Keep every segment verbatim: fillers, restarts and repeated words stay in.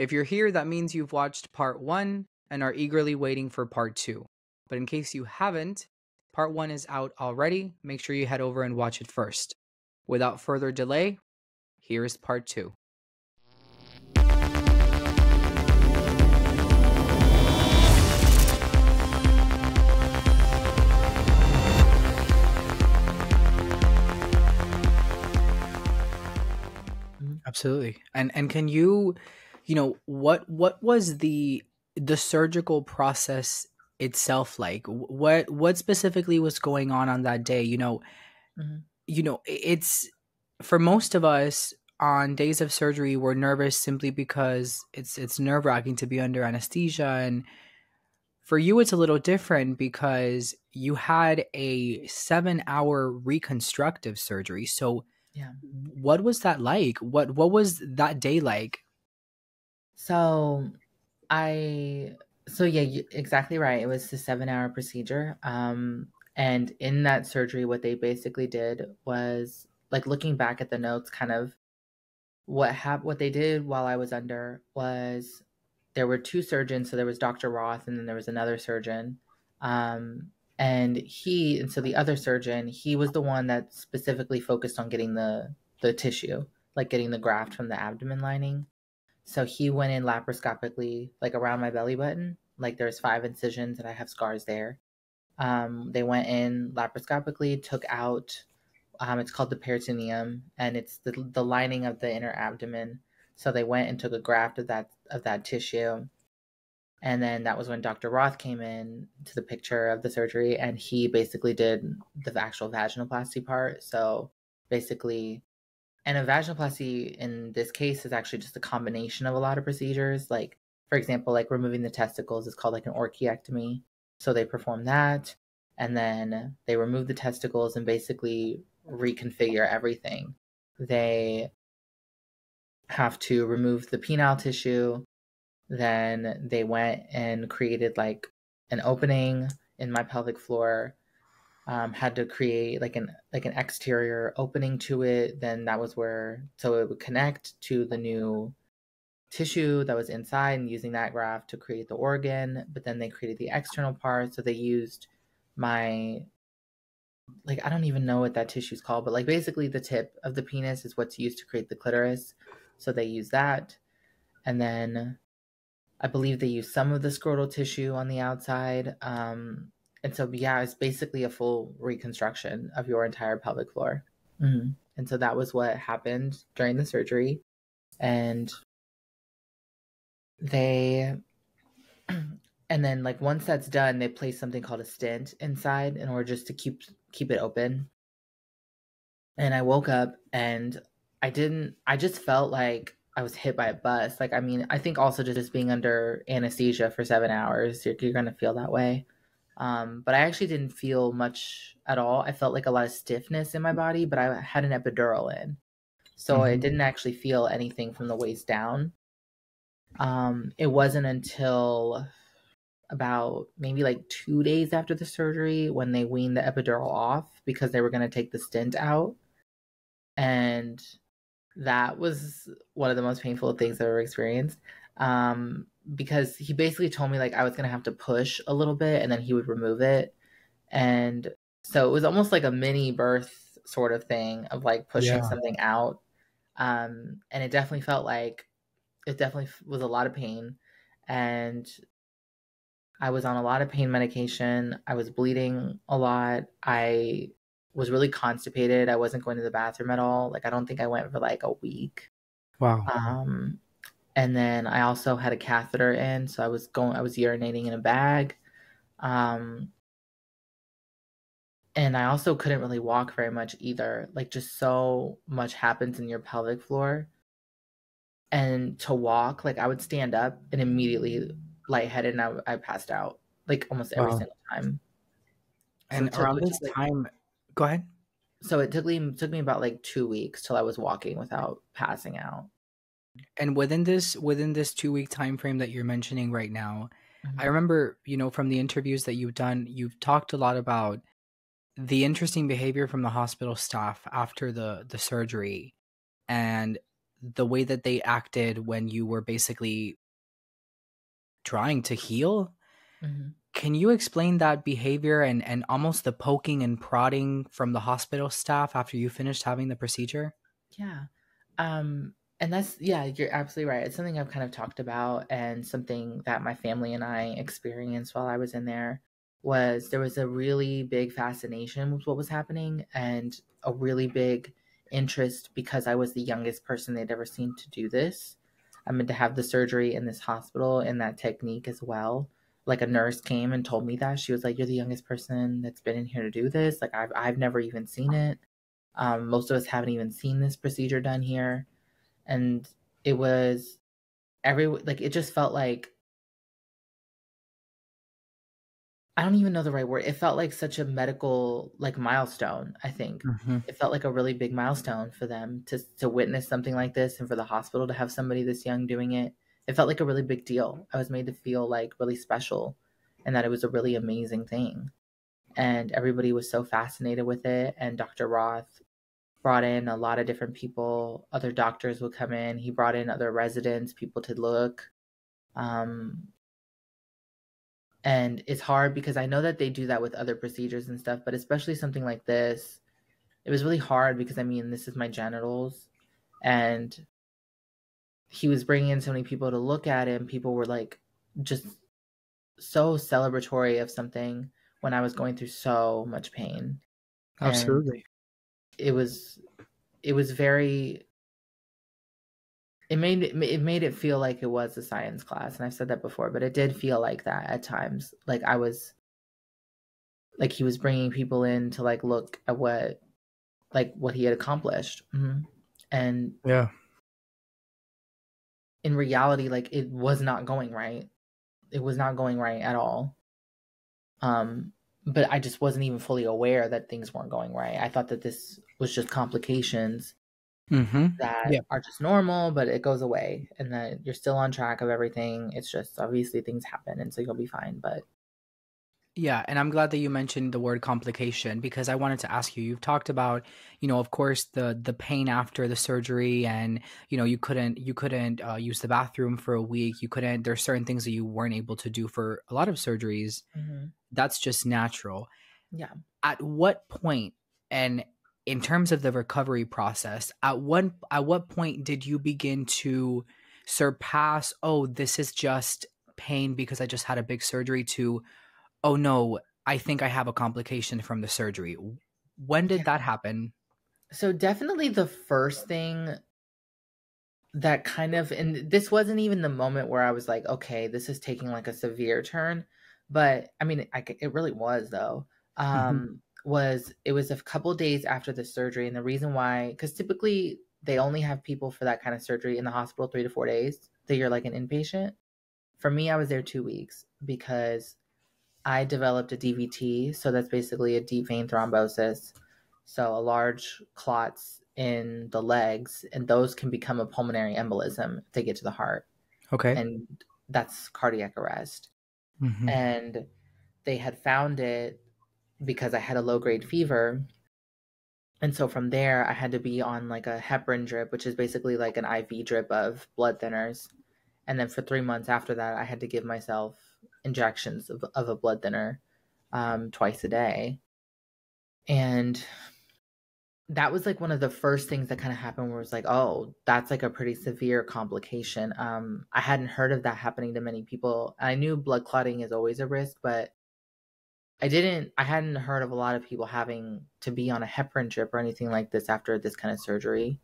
If you're here, that means you've watched part one and are eagerly waiting for part two. But in case you haven't, part one is out already. Make sure you head over and watch it first. Without further delay, here is part two. Absolutely. And and can you, you know, what what was the the surgical process itself like? What what specifically was going on on that day? You know, mm-hmm. you know, it's for most of us on days of surgery, we're nervous simply because it's it's nerve-wracking to be under anesthesia. And for you, it's a little different because you had a seven-hour reconstructive surgery. So yeah. What was that like? What what was that day like? So I so yeah, you, exactly right. It was the seven-hour procedure. Um and in that surgery what they basically did was, like, looking back at the notes, kind of what hap- what they did while I was under was there were two surgeons, so there was Doctor Roth and then there was another surgeon. Um And he, and so the other surgeon, he was the one that specifically focused on getting the, the tissue, like getting the graft from the abdomen lining. So he went in laparoscopically, like around my belly button. Like there's five incisions and I have scars there. Um, they went in laparoscopically, took out, um, it's called the peritoneum, and it's the, the lining of the inner abdomen. So they went and took a graft of that, of that tissue. And then that was when Doctor Roth came in to the picture of the surgery, and he basically did the actual vaginoplasty part. So basically, and a vaginoplasty in this case is actually just a combination of a lot of procedures. Like, for example, like removing the testicles is called like an orchiectomy. So they perform that, and then they remove the testicles and basically reconfigure everything. They have to remove the penile tissue. Then they went and created like an opening in my pelvic floor, um, had to create like an like an exterior opening to it. Then that was where, so it would connect to the new tissue that was inside and using that graft to create the organ. But then they created the external part. So they used my, like, I don't even know what that tissue is called, but like basically the tip of the penis is what's used to create the clitoris. So they use that. And then I believe they use some of the scrotal tissue on the outside. Um, and so, yeah, it's basically a full reconstruction of your entire pelvic floor. Mm-hmm. And so that was what happened during the surgery. And they, and then like once that's done, they place something called a stent inside in order just to keep, keep it open. And I woke up and I didn't, I just felt like I was hit by a bus. Like, I mean, I think also just being under anesthesia for seven hours, you're, you're going to feel that way. Um, but I actually didn't feel much at all. I felt like a lot of stiffness in my body, but I had an epidural in. So mm-hmm. I didn't actually feel anything from the waist down. Um, it wasn't until about maybe like two days after the surgery when they weaned the epidural off because they were going to take the stent out. And that was one of the most painful things I've ever experienced, um, because he basically told me like I was going to have to push a little bit and then he would remove it. And so it was almost like a mini birth sort of thing of like pushing yeah. something out. Um, and it definitely felt like it definitely was a lot of pain. And I was on a lot of pain medication. I was bleeding a lot. I was really constipated. I wasn't going to the bathroom at all. Like, I don't think I went for like a week. Wow. Um, and then I also had a catheter in. So I was going, I was urinating in a bag. Um, and I also couldn't really walk very much either. Like, just so much happens in your pelvic floor. And to walk, like I would stand up and immediately lightheaded and I, I passed out like almost every wow. single time. So and around this like, time, go ahead. So it took me took me about like two weeks till I was walking without passing out. And within this within this two week time frame that you're mentioning right now, mm-hmm. I remember, you know, from the interviews that you've done, you've talked a lot about the interesting behavior from the hospital staff after the the surgery and the way that they acted when you were basically trying to heal. Mm-hmm. Can you explain that behavior and, and almost the poking and prodding from the hospital staff after you finished having the procedure? Yeah. Um, and that's, yeah, you're absolutely right. It's something I've kind of talked about, and something that my family and I experienced while I was in there was there was a really big fascination with what was happening and a really big interest because I was the youngest person they'd ever seen to do this. I mean, to have the surgery in this hospital and that technique as well. Like, a nurse came and told me that. She was like, you're the youngest person that's been in here to do this. Like, I've, I've never even seen it. Um, most of us haven't even seen this procedure done here. And it was every, like, it just felt like, I don't even know the right word. It felt like such a medical, like, milestone, I think. Mm-hmm. It felt like a really big milestone for them to, to witness something like this, and for the hospital to have somebody this young doing it. It felt like a really big deal. I was made to feel like really special, and that it was a really amazing thing. And everybody was so fascinated with it. And Doctor Roth brought in a lot of different people. Other doctors would come in. He brought in other residents, people to look. Um, and it's hard because I know that they do that with other procedures and stuff, but especially something like this, it was really hard because, I mean, this is my genitals, and he was bringing in so many people to look at him. People were like just so celebratory of something when I was going through so much pain. Absolutely. And it was, it was very, it made, it made it feel like it was a science class. And I've said that before, but it did feel like that at times. Like I was, like he was bringing people in to like, look at what, like what he had accomplished. Mm-hmm. And yeah. In reality, like it was not going right. It was not going right at all. Um, but I just wasn't even fully aware that things weren't going right. I thought that this was just complications mm-hmm. that yeah. are just normal, but it goes away, and that you're still on track of everything. It's just obviously things happen, and so you'll be fine. But yeah, and I'm glad that you mentioned the word complication, because I wanted to ask you, you've talked about, you know, of course, the the pain after the surgery, and, you know, you couldn't you couldn't uh, use the bathroom for a week. You couldn't. There's certain things that you weren't able to do for a lot of surgeries. Mm-hmm. That's just natural. Yeah. At what point, and in terms of the recovery process, at one at what point did you begin to surpass, oh, this is just pain because I just had a big surgery, to, oh no, I think I have a complication from the surgery? When did yeah. that happen? So definitely the first thing that kind of, and this wasn't even the moment where I was like, okay, this is taking like a severe turn, but I mean, I, it really was though, um, mm-hmm. was, it was a couple of days after the surgery. And the reason why, cause typically they only have people for that kind of surgery in the hospital three to four days that you're like an inpatient. For me, I was there two weeks because I developed a D V T, so that's basically a deep vein thrombosis. So a large clots in the legs, and those can become a pulmonary embolism if they get to the heart. Okay. And that's cardiac arrest. Mm-hmm. And they had found it because I had a low-grade fever. And so from there, I had to be on like a heparin drip, which is basically like an I V drip of blood thinners. And then for three months after that, I had to give myself injections of, of a blood thinner um, twice a day. And that was like one of the first things that kind of happened where it was like, oh, that's like a pretty severe complication. Um, I hadn't heard of that happening to many people. I knew blood clotting is always a risk, but I didn't, I hadn't heard of a lot of people having to be on a heparin drip or anything like this after this kind of surgery.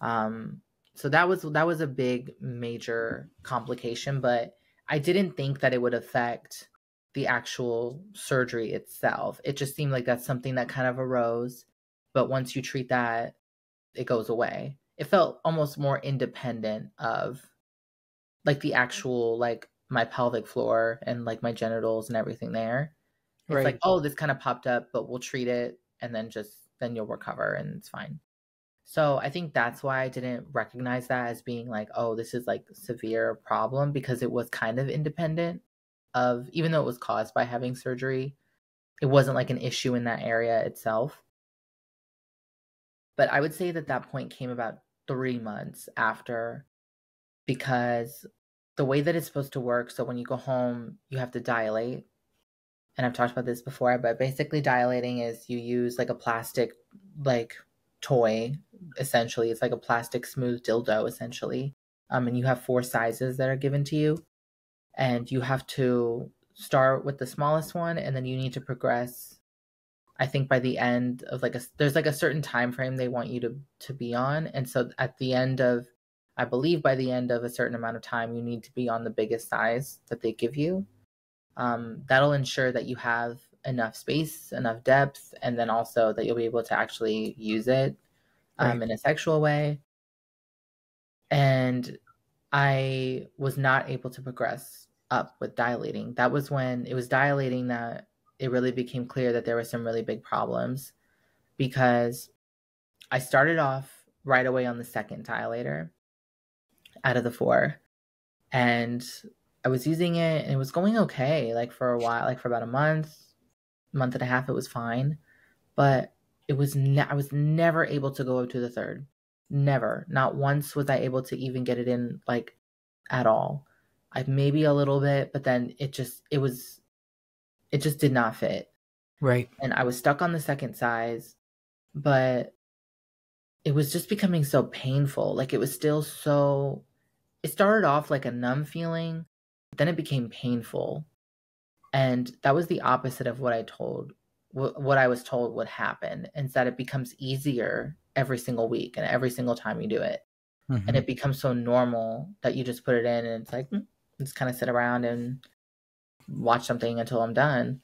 Um, so that was, that was a big major complication, but I didn't think that it would affect the actual surgery itself. It just seemed like that's something that kind of arose. But once you treat that, it goes away. It felt almost more independent of like the actual, like my pelvic floor and like my genitals and everything there. It's right. Like, oh, this kind of popped up, but we'll treat it. And then just, then you'll recover and it's fine. So I think that's why I didn't recognize that as being like, oh, this is like a severe problem, because it was kind of independent of, even though it was caused by having surgery, it wasn't like an issue in that area itself. But I would say that that point came about three months after, because the way that it's supposed to work, so when you go home, you have to dilate. And I've talked about this before, but basically dilating is you use like a plastic, like toy, essentially. It's like a plastic smooth dildo, essentially. Um, and you have four sizes that are given to you. And you have to start with the smallest one, and then you need to progress. I think by the end of like a, there's like a certain time frame they want you to, to be on. And so at the end of, I believe by the end of a certain amount of time, you need to be on the biggest size that they give you. Um, that'll ensure that you have enough space, enough depth, and then also that you'll be able to actually use it um, right. in a sexual way. And I was not able to progress up with dilating. That was when it was dilating that it really became clear that there were some really big problems, because I started off right away on the second dilator out of the four, and I was using it and it was going okay. Like for a while, like for about a month, month and a half, it was fine, but it was, ne- I was never able to go up to the third. Never. Not once was I able to even get it in, like, at all. I maybe a little bit, but then it just, it was, it just did not fit. Right. And I was stuck on the second size, but it was just becoming so painful. Like it was still so, it started off like a numb feeling, but then it became painful. And that was the opposite of what I told, wh- what I was told would happen. And that it becomes easier every single week and every single time you do it. Mm-hmm. And it becomes so normal that you just put it in and it's like, mm, just kind of sit around and watch something until I'm done.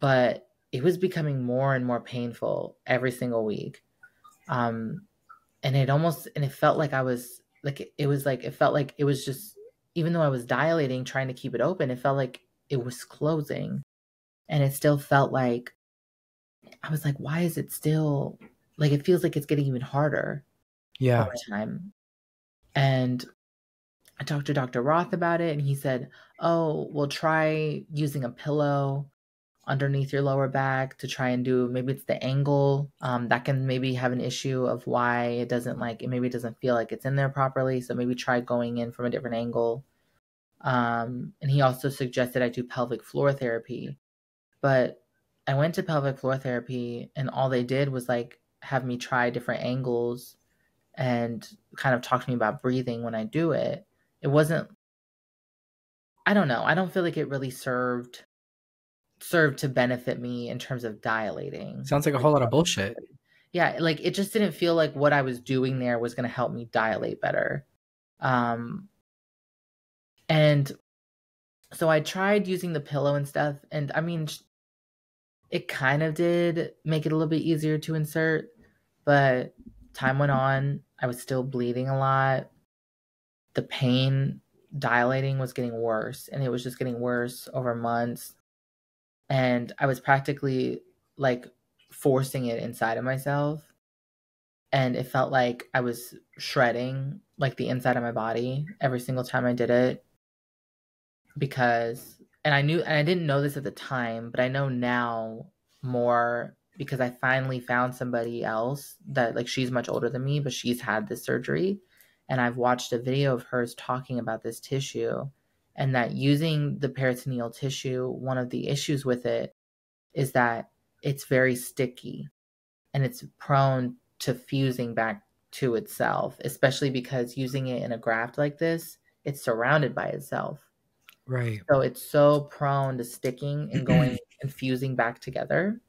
But it was becoming more and more painful every single week. Um, and it almost, and it felt like I was like, it, it was like, it felt like it was just, even though I was dilating, trying to keep it open, it felt like it was closing. And it still felt like, I was like, why is it still, like, it feels like it's getting even harder. Yeah. Over time. And I talked to Doctor Roth about it, and he said, oh, we'll try using a pillow underneath your lower back to try and do, maybe it's the angle. Um, that can maybe have an issue of why it doesn't like, it maybe doesn't feel like it's in there properly. So maybe try going in from a different angle. Um, and he also suggested I do pelvic floor therapy. But I went to pelvic floor therapy, and all they did was like have me try different angles and kind of talk to me about breathing when I do it. It wasn't, I don't know. I don't feel like it really served served to benefit me in terms of dilating. Sounds like a whole lot of bullshit. Yeah, like it just didn't feel like what I was doing there was going to help me dilate better. Um, and so I tried using the pillow and stuff, and I mean, it kind of did make it a little bit easier to insert, but time went on. I was still bleeding a lot. The pain dilating was getting worse, and it was just getting worse over months. And I was practically like forcing it inside of myself. And it felt like I was shredding like the inside of my body every single time I did it. Because, and I knew, and I didn't know this at the time, but I know now more because I finally found somebody else that, like, she's much older than me, but she's had this surgery. And I've watched a video of hers talking about this tissue, and that using the peritoneal tissue, one of the issues with it is that it's very sticky and it's prone to fusing back to itself, especially because using it in a graft like this, it's surrounded by itself. Right. So it's so prone to sticking and going and fusing back together.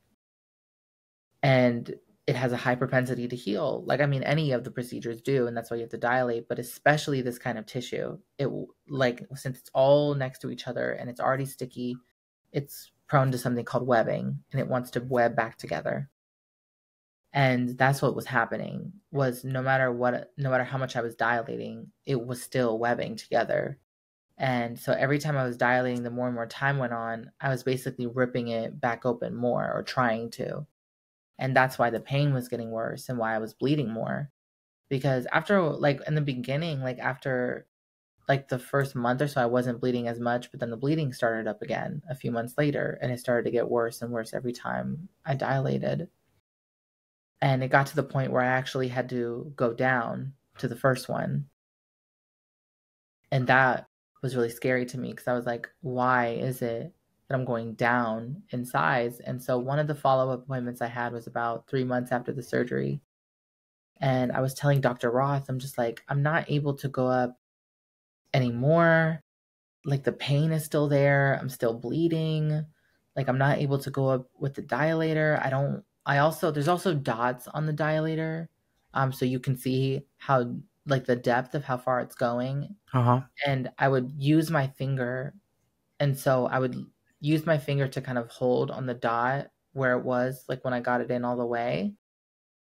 And it has a high propensity to heal. Like, I mean, any of the procedures do, and that's why you have to dilate, but especially this kind of tissue, it like, since it's all next to each other and it's already sticky, it's prone to something called webbing, and it wants to web back together. And that's what was happening, was no matter what, no matter how much I was dilating, it was still webbing together. And so every time I was dilating, the more and more time went on, I was basically ripping it back open more, or trying to. And that's why the pain was getting worse and why I was bleeding more. Because after, like, in the beginning, like, after, like, the first month or so, I wasn't bleeding as much. But then the bleeding started up again a few months later. And it started to get worse and worse every time I dilated. And it got to the point where I actually had to go down to the first one. And that was really scary to me because I was like, why is it that I'm going down in size? And so one of the follow-up appointments I had was about three months after the surgery. And I was telling Doctor Roth, I'm just like, I'm not able to go up anymore. Like the pain is still there. I'm still bleeding. Like I'm not able to go up with the dilator. I don't, I also, there's also dots on the dilator. Um, so you can see how, like the depth of how far it's going. Uh-huh. And I would use my finger. And so I would use my finger to kind of hold on the dot where it was, like when I got it in all the way,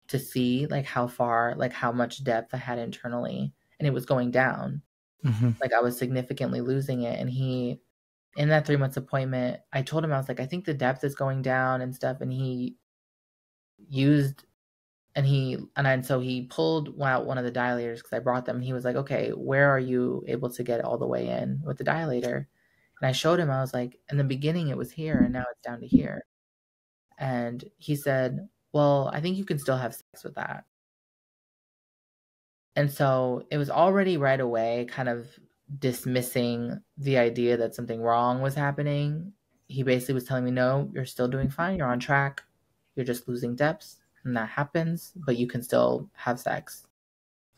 to see like how far, like how much depth I had internally. And it was going down. Mm-hmm. Like I was significantly losing it. And he, in that three months appointment, I told him, I was like, I think the depth is going down and stuff. And he used, and he, and, I, and so he pulled out one of the dilators because I brought them. And he was like, okay, where are you able to get all the way in with the dilator? And I showed him, I was like, in the beginning it was here and now it's down to here. And he said, well, I think you can still have sex with that. And so it was already right away kind of dismissing the idea that something wrong was happening. He basically was telling me, no, you're still doing fine. You're on track. You're just losing depth. And that happens, but you can still have sex.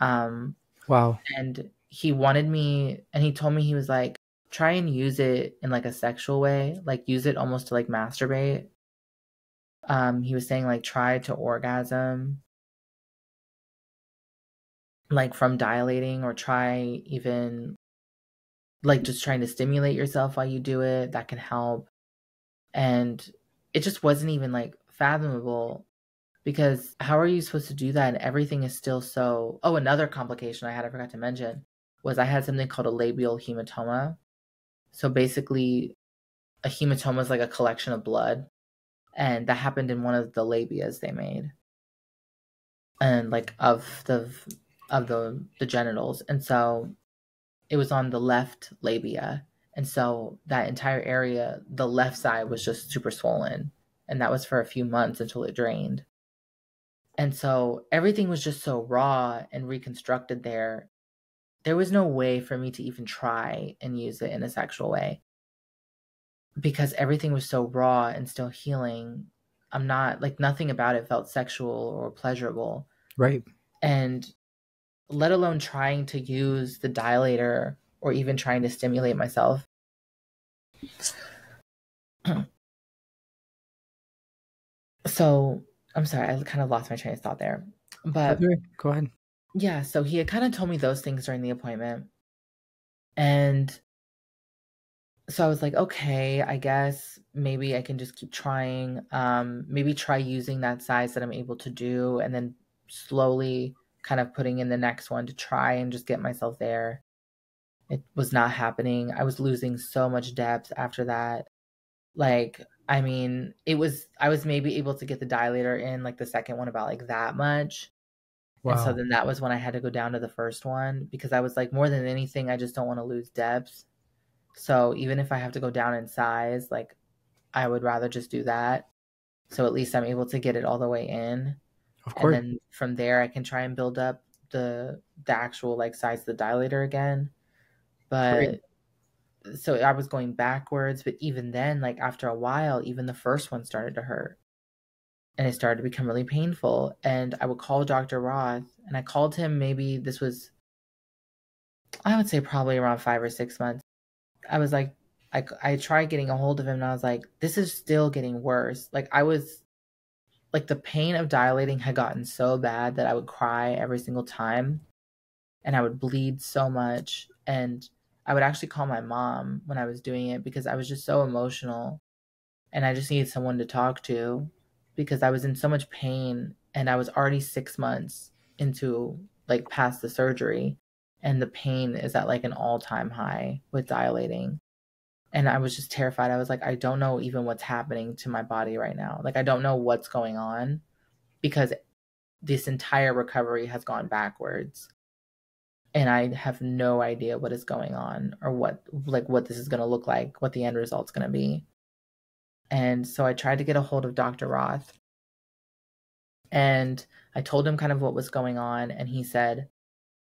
Um, wow. And he wanted me, and he told me, he was like, try and use it in like a sexual way, like use it almost to like masturbate. Um, he was saying like, try to orgasm, like from dilating, or try even like just trying to stimulate yourself while you do it. That can help. And it just wasn't even like fathomable, because how are you supposed to do that? And everything is still so, oh, another complication I had, I forgot to mention, was I had something called a labial hematoma. So basically a hematoma is like a collection of blood. And that happened in one of the labias they made. And like of the, of the, the genitals. And so it was on the left labia. And so that entire area, the left side was just super swollen. And that was for a few months until it drained. And so everything was just so raw and reconstructed there. There was no way for me to even try and use it in a sexual way, because everything was so raw and still healing. I'm not, like, nothing about it felt sexual or pleasurable. Right. And let alone trying to use the dilator or even trying to stimulate myself. So I'm sorry, I kind of lost my train of thought there, but okay, go ahead. Yeah. So he had kind of told me those things during the appointment. And so I was like, okay, I guess maybe I can just keep trying. Um, maybe try using that size that I'm able to do, and then slowly kind of putting in the next one to try and just get myself there. It was not happening. I was losing so much depth after that. Like, I mean, it was, I was maybe able to get the dilator in like the second one about like that much. Wow. And so then that was when I had to go down to the first one, because I was like, more than anything, I just don't want to lose depth. So even if I have to go down in size, like I would rather just do that. So at least I'm able to get it all the way in. Of course. And then from there, I can try and build up the the actual like size of the dilator again. But Great. So I was going backwards. But even then, like after a while, even the first one started to hurt. And it started to become really painful. And I would call Doctor Roth, and I called him, maybe this was, I would say probably around five or six months. I was like, I, I tried getting a hold of him, and I was like, this is still getting worse. Like I was, like the pain of dilating had gotten so bad that I would cry every single time, and I would bleed so much. And I would actually call my mom when I was doing it, because I was just so emotional, and I just needed someone to talk to, because I was in so much pain, and I was already six months into like past the surgery, and the pain is at like an all-time high with dilating. And I was just terrified. I was like, I don't know even what's happening to my body right now. Like, I don't know what's going on, because this entire recovery has gone backwards, and I have no idea what is going on, or what, like what this is going to look like, what the end result's going to be. And so I tried to get a hold of Doctor Roth, and I told him kind of what was going on. And he said,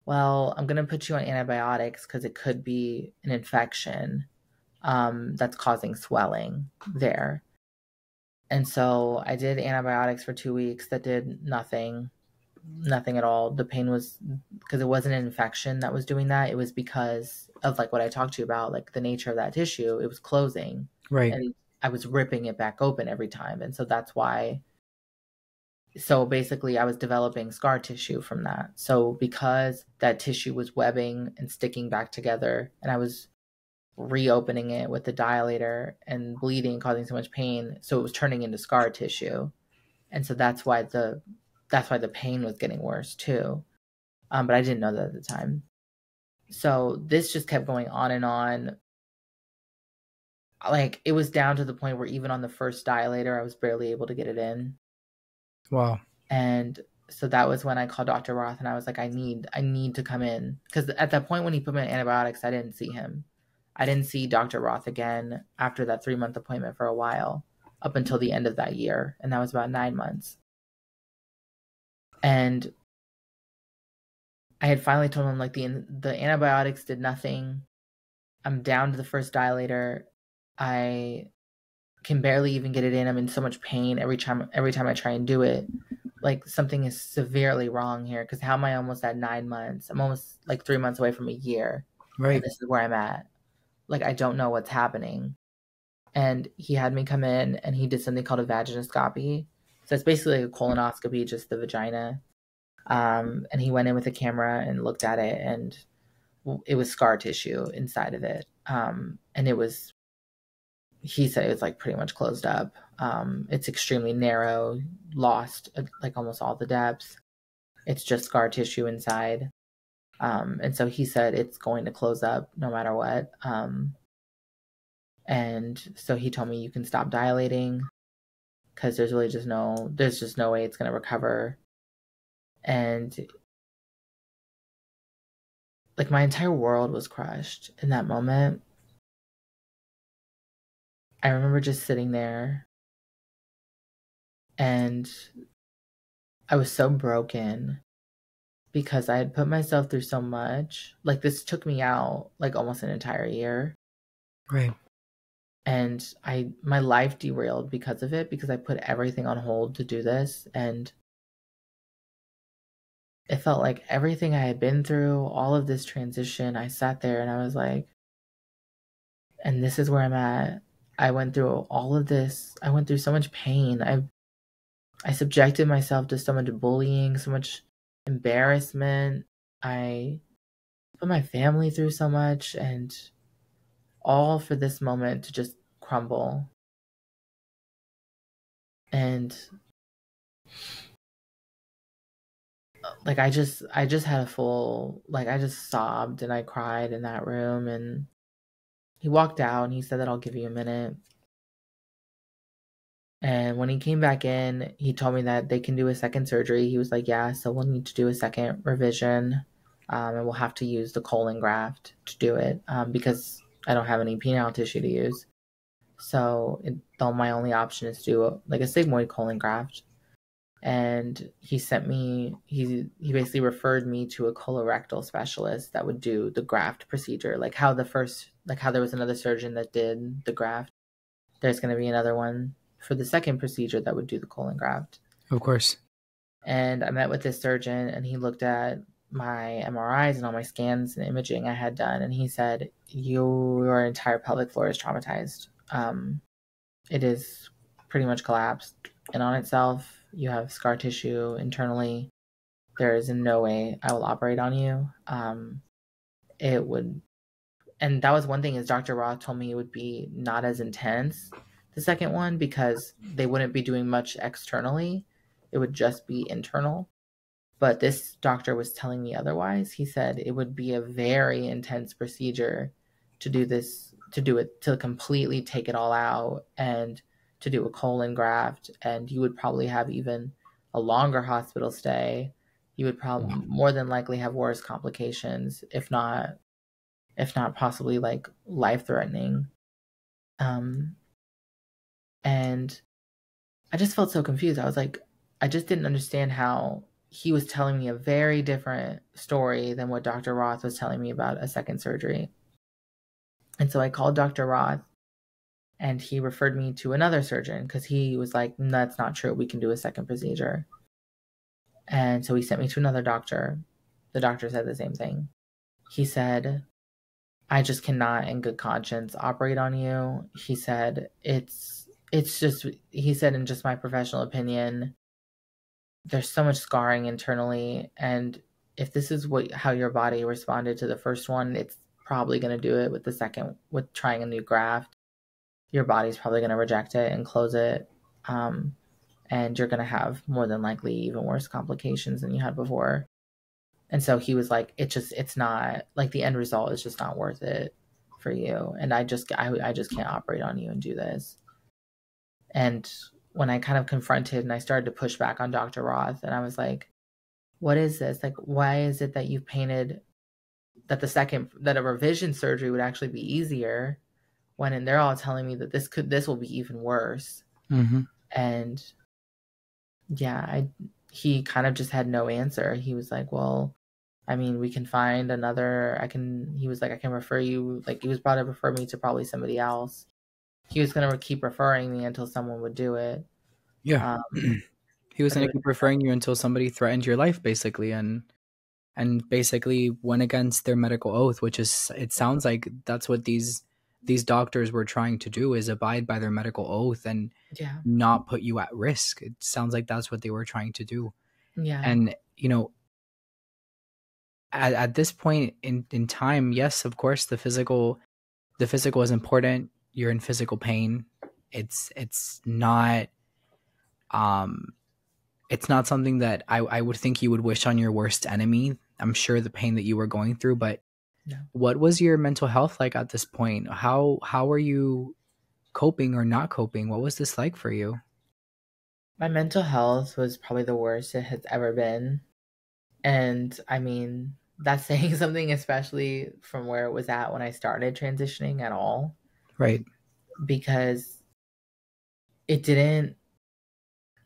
well, I'm going to put you on antibiotics because it could be an infection um, that's causing swelling there. And so I did antibiotics for two weeks that did nothing, nothing at all. The pain was because it wasn't an infection that was doing that. It was because of like what I talked to you about, like the nature of that tissue. It was closing. Right. And I was ripping it back open every time. And so that's why. So basically I was developing scar tissue from that. So because that tissue was webbing and sticking back together and I was reopening it with the dilator and bleeding, causing so much pain. So it was turning into scar tissue. And so that's why the, that's why the pain was getting worse too. Um, but I didn't know that at the time. So this just kept going on and on. Like it was down to the point where even on the first dilator, I was barely able to get it in. Wow. And so that was when I called Doctor Roth and I was like, I need, I need to come in. Cause at that point when he put me on antibiotics, I didn't see him. I didn't see Doctor Roth again after that three month appointment for a while up until the end of that year. And that was about nine months. And I had finally told him like the, the antibiotics did nothing. I'm down to the first dilator. I can barely even get it in. I'm in so much pain every time, every time I try and do it, like something is severely wrong here. Cause how am I almost at nine months? I'm almost like three months away from a year. Right. And this is where I'm at. Like, I don't know what's happening. And he had me come in and he did something called a vaginoscopy. So it's basically a colonoscopy, just the vagina. Um, and he went in with a camera and looked at it and it was scar tissue inside of it. Um, and it was, he said it was like pretty much closed up. Um, it's extremely narrow, lost like almost all the depth. It's just scar tissue inside. Um, and so he said, it's going to close up no matter what. Um, and so he told me you can stop dilating because there's really just no, there's just no way it's going to recover. And like my entire world was crushed in that moment. I remember just sitting there and I was so broken. Because I had put myself through so much. Like, this took me out, like, almost an entire year. Right. And I, my life derailed because of it, because I put everything on hold to do this. And it felt like everything I had been through, all of this transition, I sat there and I was like, and this is where I'm at. I went through all of this. I went through so much pain. I, I subjected myself to so much bullying, so much embarrassment. I put my family through so much, and all for this moment to just crumble. And like I just I just had a full, like I just sobbed and I cried in that room. And he walked out and he said that I'll give you a minute. And when he came back in, he told me that they can do a second surgery. He was like, yeah, so we'll need to do a second revision. Um, and we'll have to use the colon graft to do it um, because I don't have any penile tissue to use. So it, though my only option is to do a, like a sigmoid colon graft. And he sent me, he, he basically referred me to a colorectal specialist that would do the graft procedure. Like how the first, like how there was another surgeon that did the graft. There's going to be another one for the second procedure that would do the colon graft. Of course. And I met with this surgeon and he looked at my M R Is and all my scans and imaging I had done. And he said, your entire pelvic floor is traumatized. Um, it is pretty much collapsed in on itself. You have scar tissue internally. There is no way I will operate on you. Um, it would, and that was one thing is Doctor Roth told me it would be not as intense, the second one, because they wouldn't be doing much externally. It would just be internal. But this doctor was telling me otherwise. He said it would be a very intense procedure to do this, to do it, to completely take it all out and to do a colon graft. And you would probably have even a longer hospital stay. You would probably more than likely have worse complications, if not, if not possibly like life-threatening. Um, And I just felt so confused. I was like, I just didn't understand how he was telling me a very different story than what Doctor Roth was telling me about a second surgery. And so I called Doctor Roth, and he referred me to another surgeon because he was like, that's not true. We can do a second procedure. And so he sent me to another doctor. The doctor said the same thing. He said, I just cannot in good conscience operate on you. He said, it's, it's just, he said, in just my professional opinion, there's so much scarring internally. And if this is what, how your body responded to the first one, it's probably going to do it with the second, with trying a new graft. Your body's probably going to reject it and close it. Um, and you're going to have more than likely even worse complications than you had before. And so he was like, it just, it's not, like the end result is just not worth it for you. And I just, I, I just can't operate on you and do this. And when I kind of confronted and I started to push back on Doctor Roth, and I was like, what is this? Like, why is it that you painted that the second, that a revision surgery would actually be easier when, and they're all telling me that this could, this will be even worse. Mm-hmm. And yeah, I, he kind of just had no answer. He was like, well, I mean, we can find another, I can, he was like, I can refer you, like he was about to refer me to probably somebody else. He was going to keep referring me until someone would do it. Yeah. Um, he was going to keep referring you until somebody threatened your life, basically. And, and basically went against their medical oath, which is, it sounds like that's what these, these doctors were trying to do, is abide by their medical oath and yeah. not put you at risk. It sounds like that's what they were trying to do. Yeah. And, you know, at, at this point in, in time, yes, of course, the physical, the physical is important. You're in physical pain. It's, it's not, um, it's not something that I, I would think you would wish on your worst enemy. I'm sure the pain that you were going through, but no. What was your mental health like at this point? How, how were you coping or not coping? What was this like for you? My mental health was probably the worst it has ever been. And I mean, that's saying something, especially from where it was at when I started transitioning at all. Right. Because it didn't,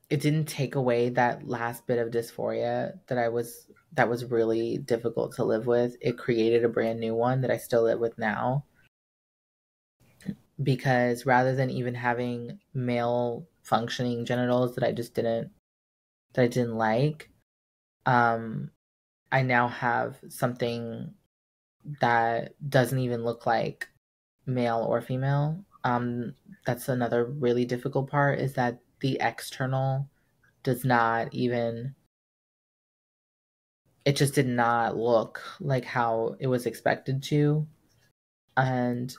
it didn't take away that last bit of dysphoria that I was, that was really difficult to live with. It created a brand new one that I still live with now. Because rather than even having male functioning genitals that I just didn't, that I didn't like, um, I now have something that doesn't even look like male or female. Um, that's another really difficult part, is that the external does not even, it just did not look like how it was expected to. And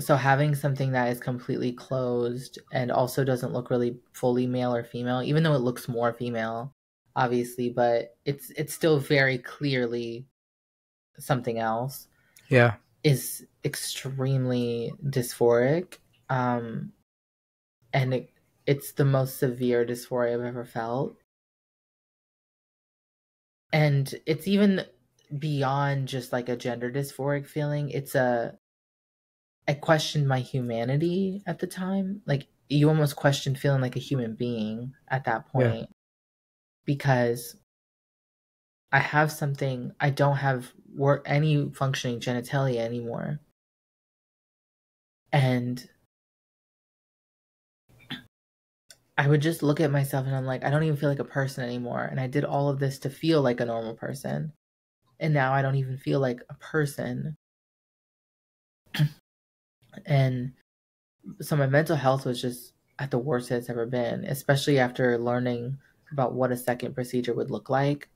so having something that is completely closed and also doesn't look really fully male or female, even though it looks more female, obviously, but it's, it's still very clearly something else. Yeah. Is extremely dysphoric. Um, And it, it's the most severe dysphoria I've ever felt. And it's even beyond just like a gender dysphoric feeling. It's a, I questioned my humanity at the time. Like you almost question feeling like a human being at that point. Yeah. Because I have something, I don't have work, any functioning genitalia anymore. And I would just look at myself and I'm like, I don't even feel like a person anymore. And I did all of this to feel like a normal person. And now I don't even feel like a person. And so my mental health was just at the worst it's ever been, especially after learning about what a second procedure would look like.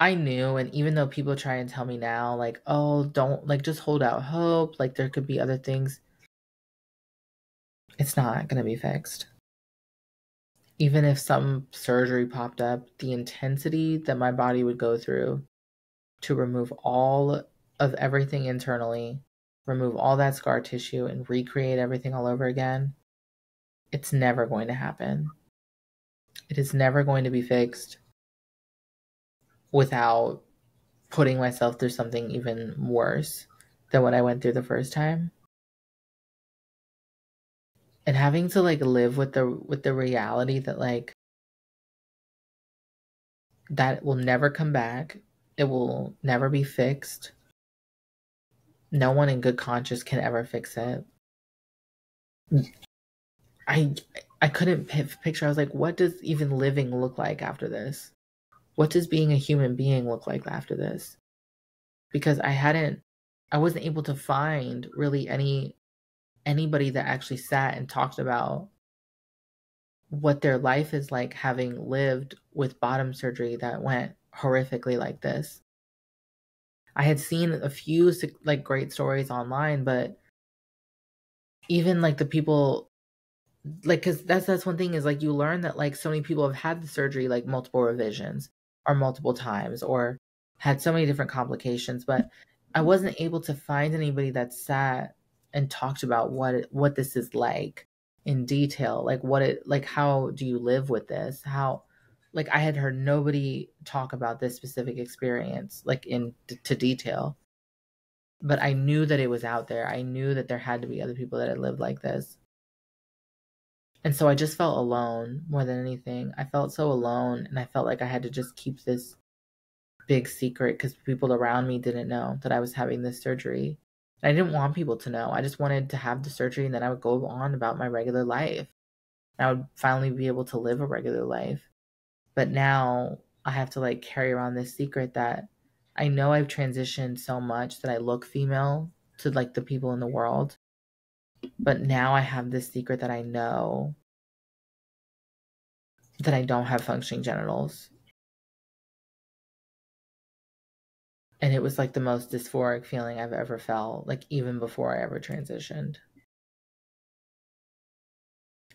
I knew, and even though people try and tell me now, like, oh, don't, like, just hold out hope. Like, there could be other things. It's not going to be fixed. Even if some surgery popped up, the intensity that my body would go through to remove all of everything internally, remove all that scar tissue and recreate everything all over again, it's never going to happen. It is never going to be fixed without putting myself through something even worse than what I went through the first time. and having to like live with the with the reality that like that will never come back, it will never be fixed. No one in good conscience can ever fix it. I I couldn't picture. I was like, what does even living look like after this? What does being a human being look like after this? Because I hadn't, I wasn't able to find really any anybody that actually sat and talked about what their life is like having lived with bottom surgery that went horrifically like this. I had seen a few like great stories online, but even like the people, like, cause that's, that's one thing is like, you learn that like so many people have had the surgery, like multiple revisions or multiple times or had so many different complications, but I wasn't able to find anybody that sat and talked about what, it, what this is like in detail. Like what it, like, how do you live with this? How, like I had heard nobody talk about this specific experience, like in to detail, but I knew that it was out there. I knew that there had to be other people that had lived like this. And so I just felt alone more than anything. I felt so alone, and I felt like I had to just keep this big secret because people around me didn't know that I was having this surgery. And I didn't want people to know. I just wanted to have the surgery, and then I would go on about my regular life. And I would finally be able to live a regular life. But now I have to like carry around this secret that I know I've transitioned so much that I look female to like the people in the world. But now I have this secret that I know that I don't have functioning genitals. And it was like the most dysphoric feeling I've ever felt, like even before I ever transitioned.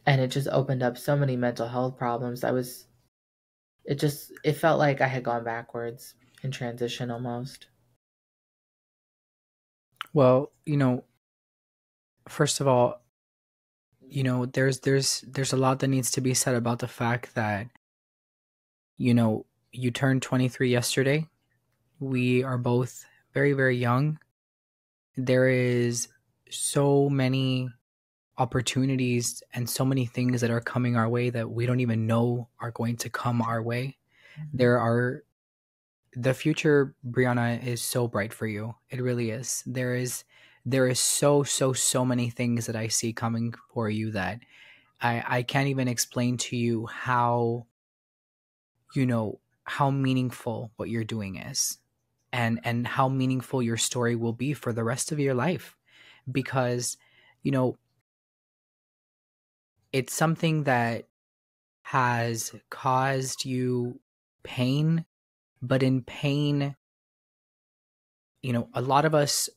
And it just opened up so many mental health problems. I was, it just, it felt like I had gone backwards in transition almost. Well, you know, first of all, you know, there's there's there's a lot that needs to be said about the fact that, you know, you turned twenty-three yesterday. We are both very, very young. There is so many opportunities and so many things that are coming our way that we don't even know are going to come our way. There are, the future, Brianna, is so bright for you. It really is. There is There is so, so, so many things that I see coming for you that I, I can't even explain to you how, you know, how meaningful what you're doing is and, and how meaningful your story will be for the rest of your life. Because, you know, it's something that has caused you pain, but in pain, you know, a lot of us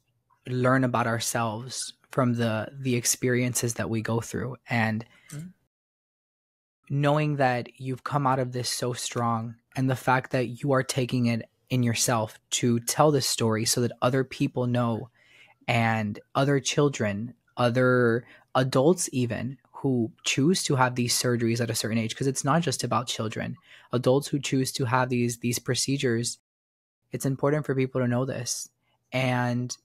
learn about ourselves from the the experiences that we go through, and mm-hmm. knowing that you've come out of this so strong, and the fact that you are taking it in yourself to tell this story so that other people know, and other children, other adults even, who choose to have these surgeries at a certain age, because it's not just about children, adults who choose to have these these procedures, it's important for people to know this. And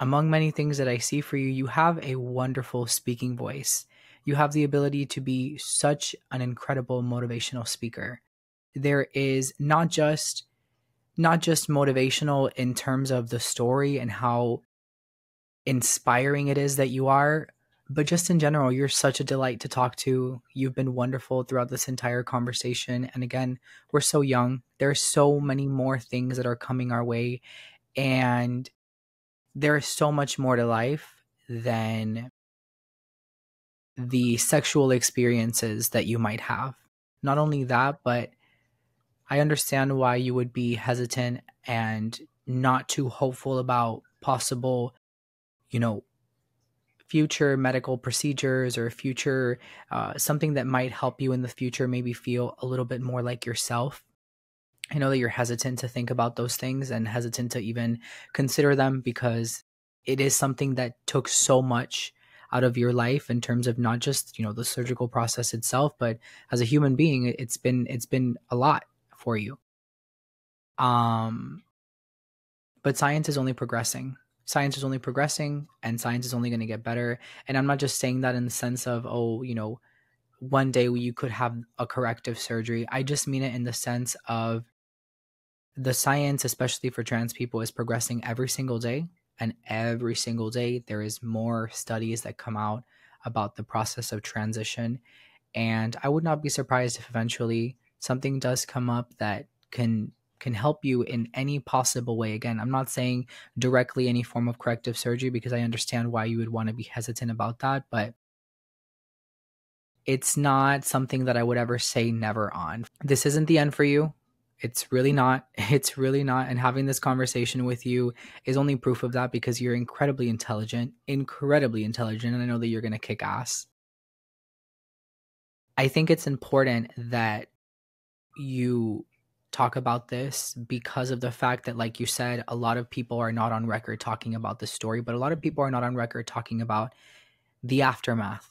among many things that I see for you, you have a wonderful speaking voice. You have the ability to be such an incredible motivational speaker. There is not just, not just motivational in terms of the story and how inspiring it is that you are, but just in general, you're such a delight to talk to. You've been wonderful throughout this entire conversation. And again, we're so young. There are so many more things that are coming our way. And there is so much more to life than the sexual experiences that you might have. Not only that, but I understand why you would be hesitant and not too hopeful about possible, you know, future medical procedures or future, uh, something that might help you in the future, maybe feel a little bit more like yourself. I know that you're hesitant to think about those things and hesitant to even consider them, because it is something that took so much out of your life in terms of not just, you know, the surgical process itself, but as a human being, it's been, it's been a lot for you. Um, but science is only progressing. science is only progressing and science is only going to get better. And I'm not just saying that in the sense of, oh, you know, one day you could have a corrective surgery. I just mean it in the sense of the science, especially for trans people, is progressing every single day. And every single day there is more studies that come out about the process of transition. And I would not be surprised if eventually something does come up that can can help you in any possible way. Again, I'm not saying directly any form of corrective surgery, because I understand why you would want to be hesitant about that, but it's not something that I would ever say never on. This isn't the end for you. It's really not. It's really not. And having this conversation with you is only proof of that, because you're incredibly intelligent, incredibly intelligent. And I know that you're going to kick ass. I think it's important that you talk about this because of the fact that, like you said, a lot of people are not on record talking about the story, but a lot of people are not on record talking about the aftermath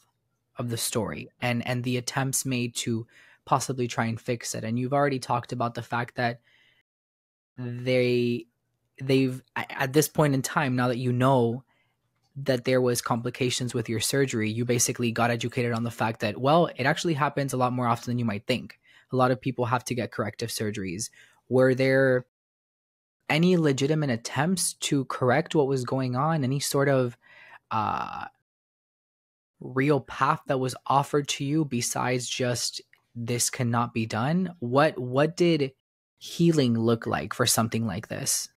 of the story and, and the attempts made to possibly try and fix it. And you've already talked about the fact that they they've at this point in time, now that you know that there was complications with your surgery, you basically got educated on the fact that, well, it actually happens a lot more often than you might think. A lot of people have to get corrective surgeries. Were there any legitimate attempts to correct what was going on? Any sort of uh real path that was offered to you besides just, this cannot be done? What what did healing look like for something like this?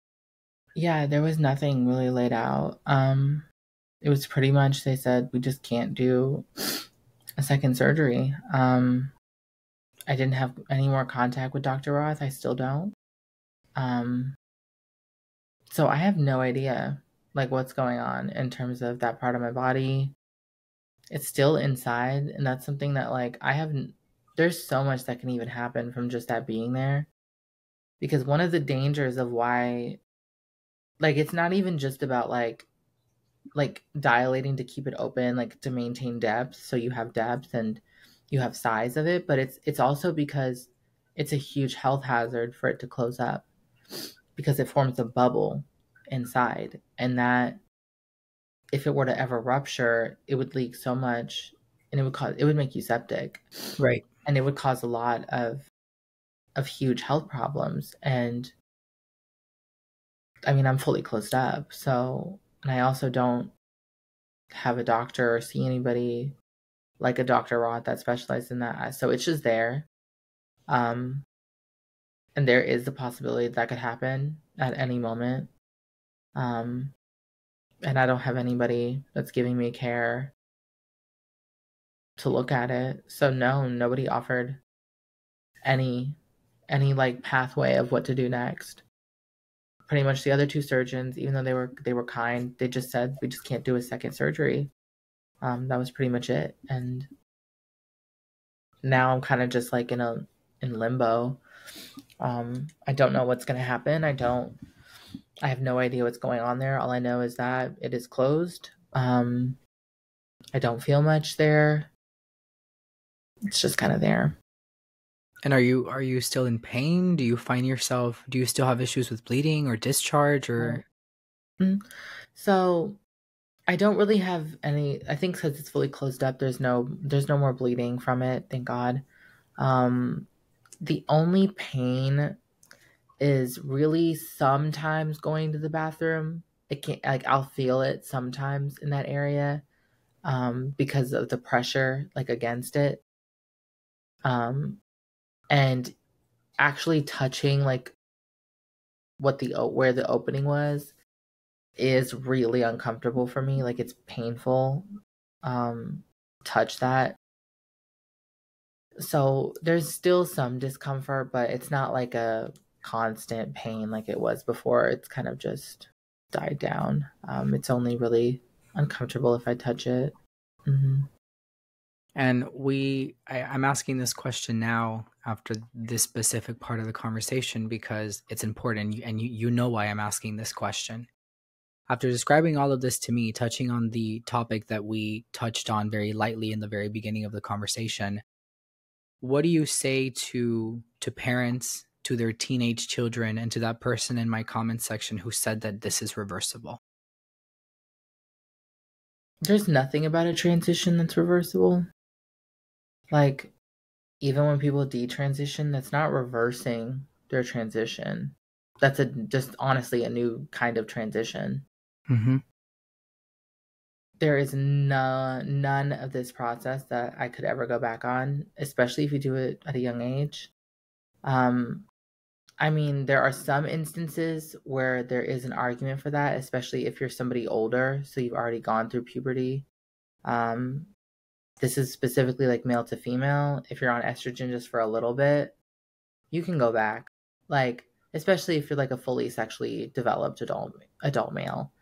Yeah, there was nothing really laid out. Um, it was pretty much, they said, we just can't do a second surgery. Um, I didn't have any more contact with Doctor Roth. I still don't. Um, so I have no idea like what's going on in terms of that part of my body. It's still inside. And that's something that like I haven't, there's so much that can even happen from just that being there. Because one of the dangers of why, like, it's not even just about like, like dilating to keep it open, like to maintain depth. So you have depth and you have size of it, but it's, it's also because it's a huge health hazard for it to close up, because it forms a bubble inside. And that if it were to ever rupture, it would leak so much and it would cause, it would make you septic. Right. And it would cause a lot of of huge health problems. And I mean, I'm fully closed up. So, and I also don't have a doctor or see anybody like a Doctor Roth that specializes in that. So it's just there. Um, and there is the possibility that could happen at any moment. Um, and I don't have anybody that's giving me care to look at it. So no, nobody offered any, any like pathway of what to do next. Pretty much the other two surgeons, even though they were, they were kind, they just said, we just can't do a second surgery. Um, that was pretty much it. And now I'm kind of just like in a, in limbo. Um, I don't know what's going to happen. I don't, I have no idea what's going on there. All I know is that it is closed. Um, I don't feel much there. It's just kind of there. And are you are you still in pain? Do you find yourself, do you still have issues with bleeding or discharge or? Mm-hmm. So I don't really have any, I think since it's fully closed up, there's no there's no more bleeding from it, thank God. Um, the only pain is really sometimes going to the bathroom. It can't, like I'll feel it sometimes in that area, um, because of the pressure like against it. Um, and actually touching like what the, where the opening was is really uncomfortable for me. Like it's painful, um, touch that. So there's still some discomfort, but it's not like a constant pain like it was before. It's kind of just died down. Um, it's only really uncomfortable if I touch it. Mm-hmm. And we, I, I'm asking this question now after this specific part of the conversation because it's important, and you, you know why I'm asking this question. After describing all of this to me, touching on the topic that we touched on very lightly in the very beginning of the conversation, what do you say to to parents, to their teenage children, and to that person in my comment section who said that this is reversible? there's nothing about a transition that's reversible. Like, even when people detransition, that's not reversing their transition. That's a just honestly a new kind of transition. Mm-hmm. There is no, none of this process that I could ever go back on, especially if you do it at a young age. Um, I mean, there are some instances where there is an argument for that, especially if you're somebody older, so you've already gone through puberty. Um, this is specifically like male to female. If you're on estrogen just for a little bit, you can go back. Like, especially if you're like a fully sexually developed adult adult male.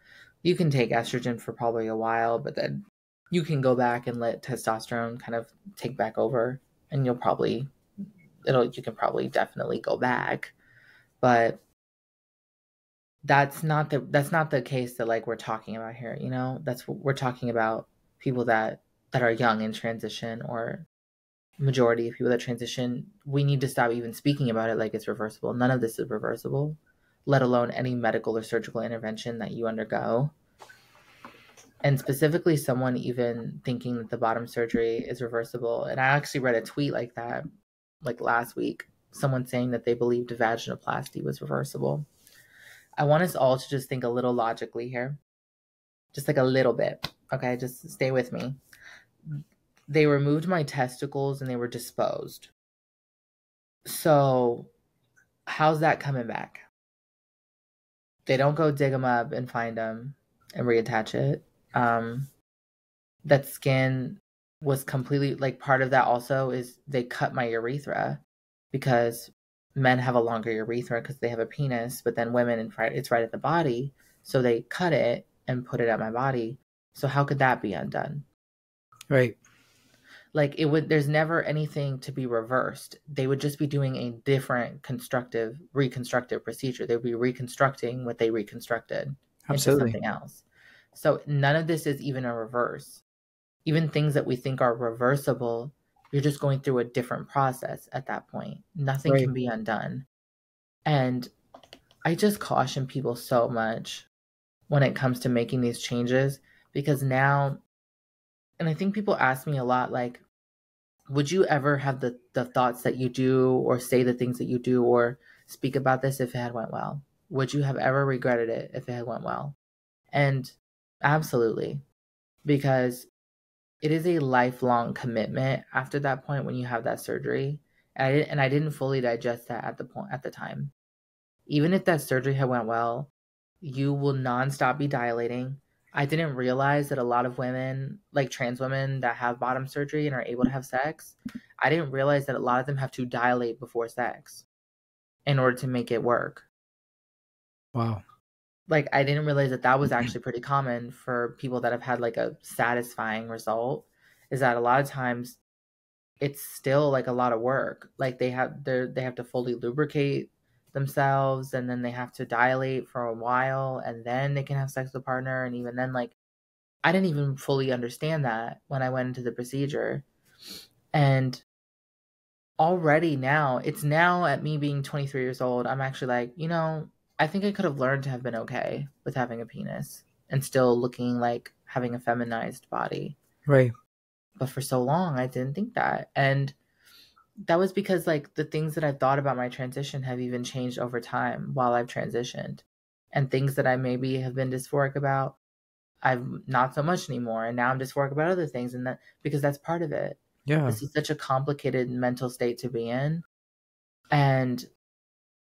You can take estrogen for probably a while, but then you can go back and let testosterone kind of take back over, and you'll probably, it'll, you can probably definitely go back. But that's not the, that's not the case that like we're talking about here, you know? That's what we're talking about, people that, that are young in transition, or majority of people that transition. We need to stop even speaking about it like it's reversible. None of this is reversible, let alone any medical or surgical intervention that you undergo. And specifically someone even thinking that the bottom surgery is reversible. And I actually read a tweet like that, like last week, someone saying that they believed vaginoplasty was reversible. I want us all to just think a little logically here, just like a little bit. Okay, just stay with me. They removed my testicles and they were disposed. So how's that coming back? They don't go dig them up and find them and reattach it. Um, that skin was completely, like, part of that also is they cut my urethra, because men have a longer urethra because they have a penis, but then women, it's right at the body. So they cut it and put it at my body. So how could that be undone? Right. Like, it would, there's never anything to be reversed. They would just be doing a different constructive, reconstructive procedure. They would be reconstructing what they reconstructed Absolutely. Into something else. So none of this is even a reverse. Even things that we think are reversible, you're just going through a different process at that point. Nothing right. can be undone. And I just caution people so much when it comes to making these changes, because now, and I think people ask me a lot, like, would you ever have the, the thoughts that you do, or say the things that you do, or speak about this if it had went well? Would you have ever regretted it if it had went well? And absolutely, because it is a lifelong commitment after that point when you have that surgery. And I didn't, and I didn't fully digest that at the point, at the time. Even if that surgery had went well, you will nonstop be dilating. I didn't realize that a lot of women, like trans women that have bottom surgery and are able to have sex, I didn't realize that a lot of them have to dilate before sex in order to make it work. Wow. Like, I didn't realize that that was actually pretty common for people that have had like a satisfying result, is that a lot of times it's still like a lot of work. Like, they have, they're, they have to fully lubricate themselves, and then they have to dilate for a while, and then they can have sex with a partner. And even then, like, I didn't even fully understand that when I went into the procedure. And already now, it's now at me being twenty-three years old, I'm actually like, you know, I think I could have learned to have been okay with having a penis and still looking like having a feminized body. Right. But for so long, I didn't think that. And that was because, like, the things that I've thought about my transition have even changed over time while I've transitioned, and things that I maybe have been dysphoric about, I'm not so much anymore. And now I'm dysphoric about other things. And that, because that's part of it. Yeah. This is such a complicated mental state to be in. And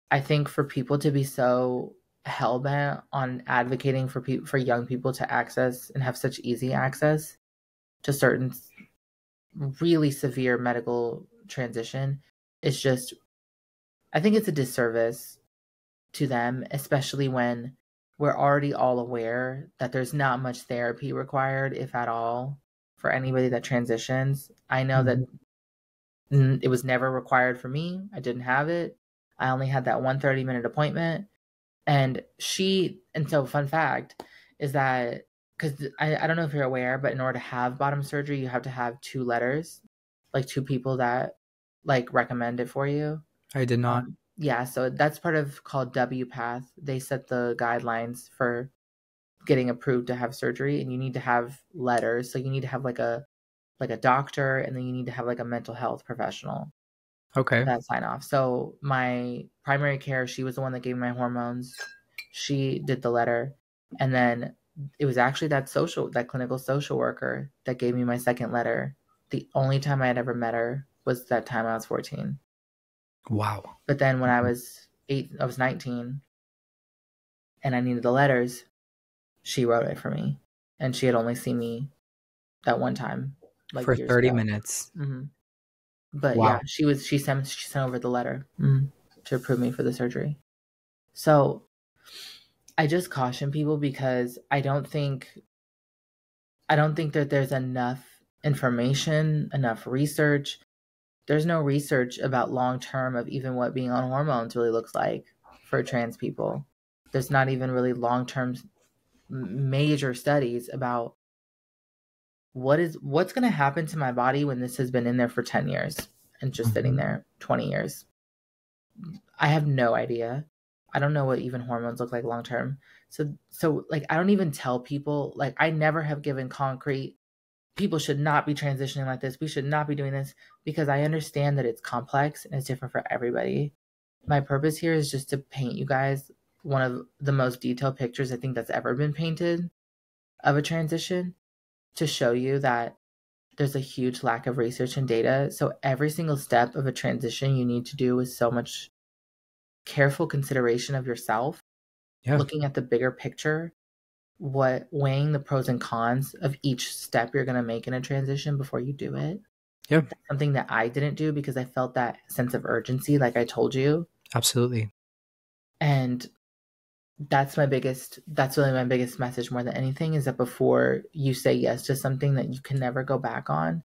I think for people to be so hell-bent on advocating for pe- for young people to access and have such easy access to certain really severe medical transition, it's just, I think it's a disservice to them, especially when we're already all aware that there's not much therapy required, if at all, for anybody that transitions. I know that it was never required for me. I didn't have it. I only had that one thirty minute appointment. And she, and so fun fact is that, because I, I don't know if you're aware, but in order to have bottom surgery, you have to have two letters. Like, two people that, like, recommend it for you. I did not. Um, yeah, so that's part of called W PATH. They set the guidelines for getting approved to have surgery, and you need to have letters. So you need to have like a like a doctor, and then you need to have like a mental health professional. Okay. That sign off. So my primary care, she was the one that gave me my hormones. She did the letter. And then it was actually that social, that clinical social worker that gave me my second letter. The only time I had ever met her was that time I was fourteen. Wow. But then when I was eight, I was nineteen and I needed the letters, she wrote it for me. And she had only seen me that one time. Like for thirty ago. Minutes. Mm-hmm. But wow. yeah, she was, she sent, she sent over the letter mm, to approve me for the surgery. So I just caution people because I don't think, I don't think that there's enough information, enough research. There's no research about long-term of even what being on hormones really looks like for trans people. There's not even really long-term major studies about what is, what's going to happen to my body when this has been in there for ten years and just sitting there twenty years. I have no idea. I don't know what even hormones look like long-term. So, so like, I don't even tell people, like, I never have given concrete, people should not be transitioning like this. We should not be doing this, because I understand that it's complex and it's different for everybody. My purpose here is just to paint you guys one of the most detailed pictures I think that's ever been painted of a transition, to show you that there's a huge lack of research and data. So every single step of a transition you need to do with so much careful consideration of yourself, yeah. looking at the bigger picture, what weighing the pros and cons of each step you're going to make in a transition before you do it. Yeah. That's something that I didn't do because I felt that sense of urgency, like I told you. Absolutely. And that's my biggest, that's really my biggest message more than anything, is that before you say yes to something that you can never go back on,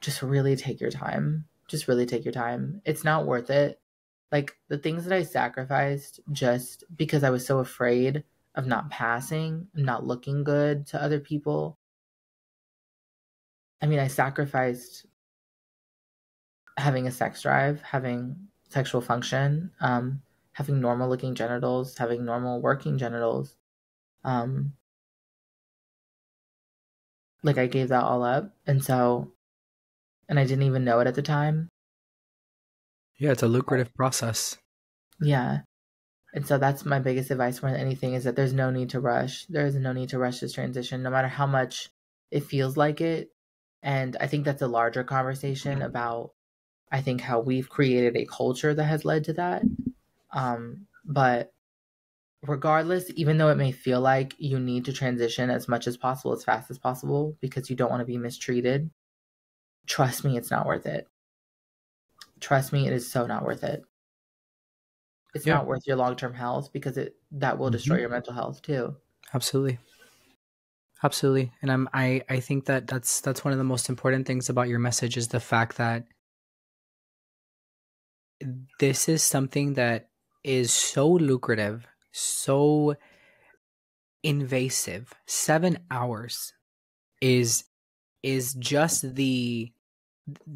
just really take your time. Just really take your time. It's not worth it. Like the things that I sacrificed just because I was so afraid of not passing, not looking good to other people. I mean, I sacrificed having a sex drive, having sexual function, um, having normal looking genitals, having normal working genitals. Um, like I gave that all up. And so, and I didn't even know it at the time. Yeah. It's a lucrative process. Yeah. And so that's my biggest advice more than anything, is that there's no need to rush. There is no need to rush this transition, no matter how much it feels like it. And I think that's a larger conversation about, I think, how we've created a culture that has led to that. Um, but regardless, even though it may feel like you need to transition as much as possible, as fast as possible, because you don't want to be mistreated, trust me, it's not worth it. Trust me, it is so not worth it. It's yeah. not worth your long-term health, because it, that will destroy mm-hmm. your mental health too. Absolutely. Absolutely. And I'm, I, I think that that's, that's one of the most important things about your message, is the fact that this is something that is so lucrative, so invasive. Seven hours is, is just the,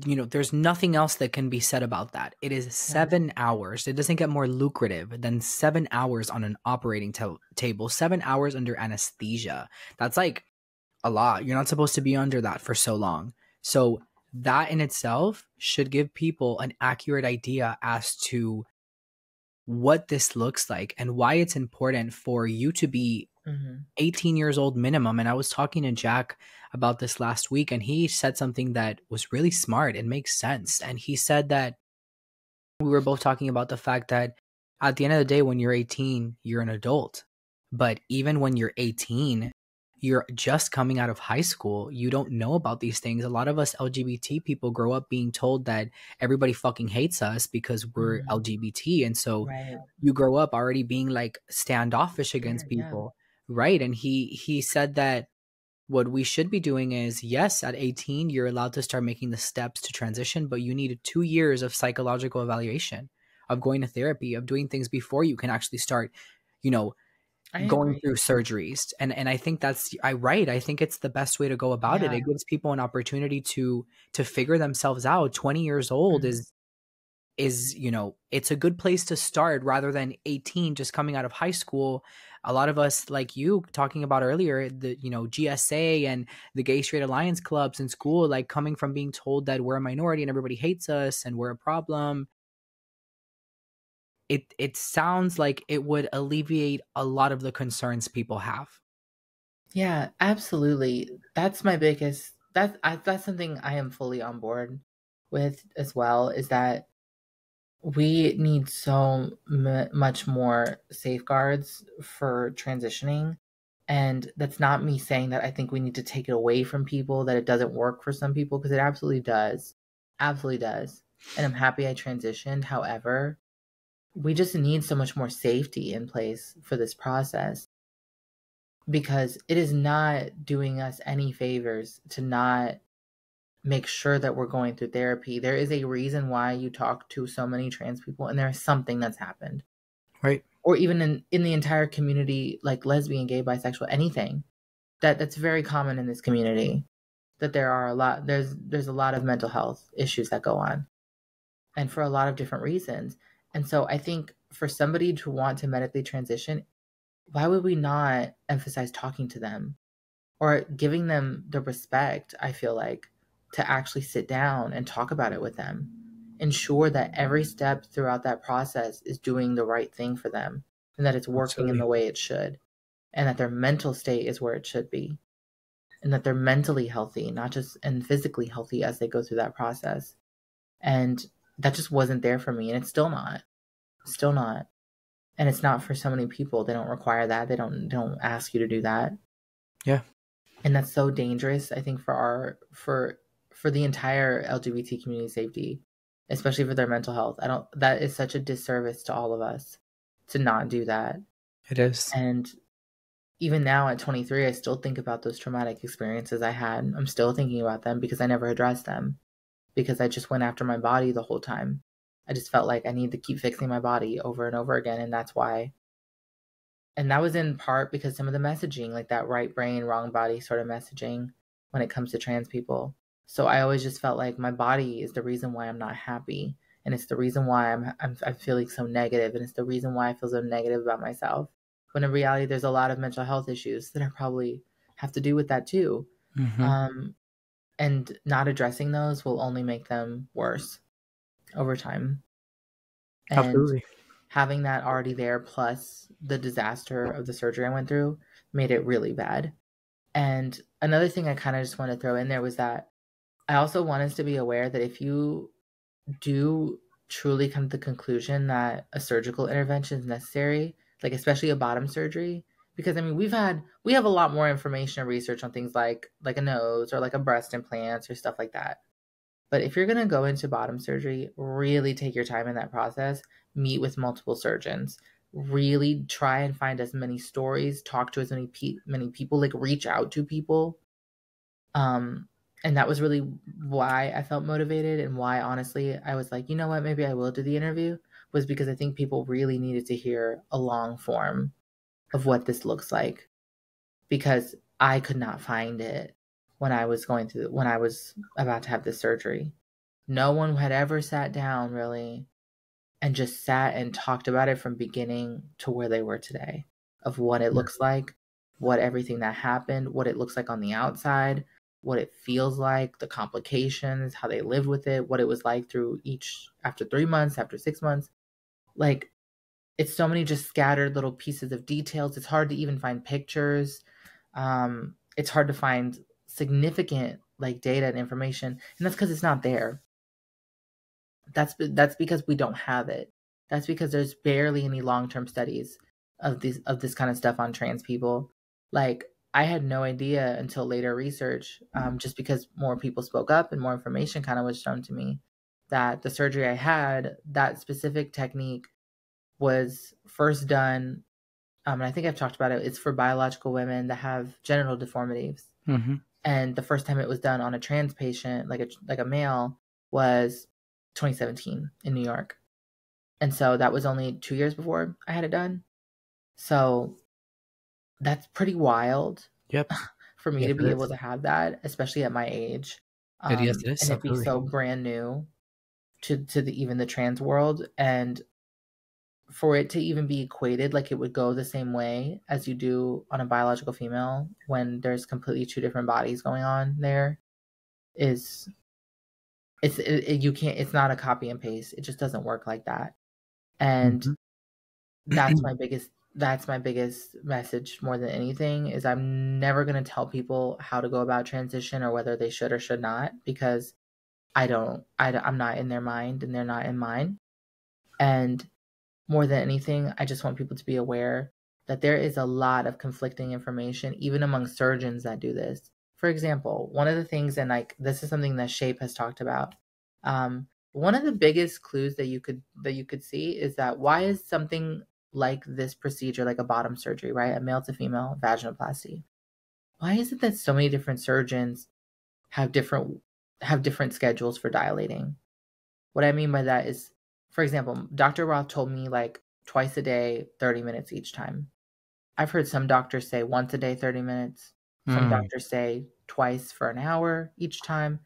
you know, there's nothing else that can be said about that. It is seven yeah. hours. It doesn't get more lucrative than seven hours on an operating table, seven hours under anesthesia. That's like a lot. You're not supposed to be under that for so long. So that in itself should give people an accurate idea as to what this looks like and why it's important for you to be mm-hmm. eighteen years old minimum. And I was talking to Jack about this last week, and he said something that was really smart and makes sense. And he said that we were both talking about the fact that at the end of the day, when you're eighteen, you're an adult. But even when you're eighteen, you're just coming out of high school. You don't know about these things. A lot of us L G B T people grow up being told that everybody fucking hates us because we're mm-hmm. L G B T. And so right. you grow up already being like standoffish against yeah, people. Yeah. Right. And he, he said that what we should be doing is, yes, at eighteen, you're allowed to start making the steps to transition, but you need two years of psychological evaluation, of going to therapy, of doing things before you can actually start, you know, I going agree. Through surgeries. And and I think that's I right. I think it's the best way to go about yeah. it. It gives people an opportunity to to figure themselves out. twenty years old mm-hmm. is is, you know, it's a good place to start rather than eighteen, just coming out of high school. A lot of us, like you talking about earlier, the, you know, G S A and the Gay Straight Alliance clubs in school, like coming from being told that we're a minority and everybody hates us and we're a problem. It, it sounds like it would alleviate a lot of the concerns people have. Yeah, absolutely. That's my biggest, that's, I, that's something I am fully on board with as well, is that we need so m much more safeguards for transitioning. And that's not me saying that I think we need to take it away from people, that it doesn't work for some people, because it absolutely does. Absolutely does. And I'm happy I transitioned. However, we just need so much more safety in place for this process, because it is not doing us any favors to not make sure that we're going through therapy. There is a reason why you talk to so many trans people and there's something that's happened. Right. Or even in, in the entire community, like lesbian, gay, bisexual, anything. That that's very common in this community. That there are a lot there's there's a lot of mental health issues that go on. And for a lot of different reasons. And so I think for somebody to want to medically transition, why would we not emphasize talking to them or giving them the respect, I feel like, to actually sit down and talk about it with them, ensure that every step throughout that process is doing the right thing for them and that it's working Absolutely. In the way it should, and that their mental state is where it should be, and that they're mentally healthy, not just and physically healthy as they go through that process. And that just wasn't there for me. And it's still not, it's still not. And it's not for so many people. They don't require that. They don't, don't ask you to do that. Yeah. And that's so dangerous, I think, for our, for, for the entire L G B T community safety, especially for their mental health. I don't, that is such a disservice to all of us to not do that. It is. And even now at twenty-three, I still think about those traumatic experiences I had. I'm still thinking about them because I never addressed them, because I just went after my body the whole time. I just felt like I need to keep fixing my body over and over again. And that's why. And that was in part because some of the messaging, like that right brain, wrong body sort of messaging when it comes to trans people. So I always just felt like my body is the reason why I'm not happy. And it's the reason why I'm, I'm, I'm feeling so negative. And it's the reason why I feel so negative about myself. When in reality, there's a lot of mental health issues that are probably have to do with that too. Mm-hmm. Um, and not addressing those will only make them worse over time. And Absolutely. Having that already there, plus the disaster of the surgery I went through, made it really bad. And another thing I kind of just want to throw in there was that I also want us to be aware that if you do truly come to the conclusion that a surgical intervention is necessary, like especially a bottom surgery, because I mean, we've had, we have a lot more information and research on things like, like a nose or like a breast implants or stuff like that. But if you're going to go into bottom surgery, really take your time in that process, meet with multiple surgeons, really try and find as many stories, talk to as many, pe many people, like reach out to people. Um, And that was really why I felt motivated, and why, honestly, I was like, you know what, maybe I will do the interview, was because I think people really needed to hear a long form of what this looks like, because I could not find it when I was going through, when I was about to have this surgery. No one had ever sat down really and just sat and talked about it from beginning to where they were today, of what it looks like, what everything that happened, what it looks like on the outside, what it feels like, the complications, how they lived with it, what it was like through each, after three months, after six months. Like, it's so many just scattered little pieces of details. It's hard to even find pictures. Um, it's hard to find significant, like, data and information. And that's because it's not there. That's, that's because we don't have it. That's because there's barely any long-term studies of, these, of this kind of stuff on trans people. Like, I had no idea until later research, um, just because more people spoke up and more information kind of was shown to me, that the surgery I had, that specific technique was first done. Um, and I think I've talked about it. It's for biological women that have genital deformities. Mm-hmm. And the first time it was done on a trans patient, like a, like a male, was twenty seventeen in New York. And so that was only two years before I had it done. So that's pretty wild. Yep. For me, yeah, to be able to have that, especially at my age. Um, it is, it is and it'd be so brand new. to, to the, even the trans world. And for it to even be equated, like it would go the same way as you do on a biological female when there's completely two different bodies going on there is, it's, it, you can't, it's not a copy and paste. It just doesn't work like that. And mm-hmm. that's my biggest, that's my biggest message more than anything is I'm never going to tell people how to go about transition or whether they should or should not, because I don't, I, I'm not in their mind and they're not in mine. And more than anything, I just want people to be aware that there is a lot of conflicting information, even among surgeons that do this. For example, one of the things, and like this is something that Shape has talked about, um, one of the biggest clues that you could that you could see is that why is something like this procedure, like a bottom surgery, right, a male to female vaginoplasty, why is it that so many different surgeons have different have different schedules for dilating? What I mean by that is, for example, Doctor Roth told me like twice a day, thirty minutes each time. I've heard some doctors say once a day, thirty minutes. Some mm. doctors say twice for an hour each time.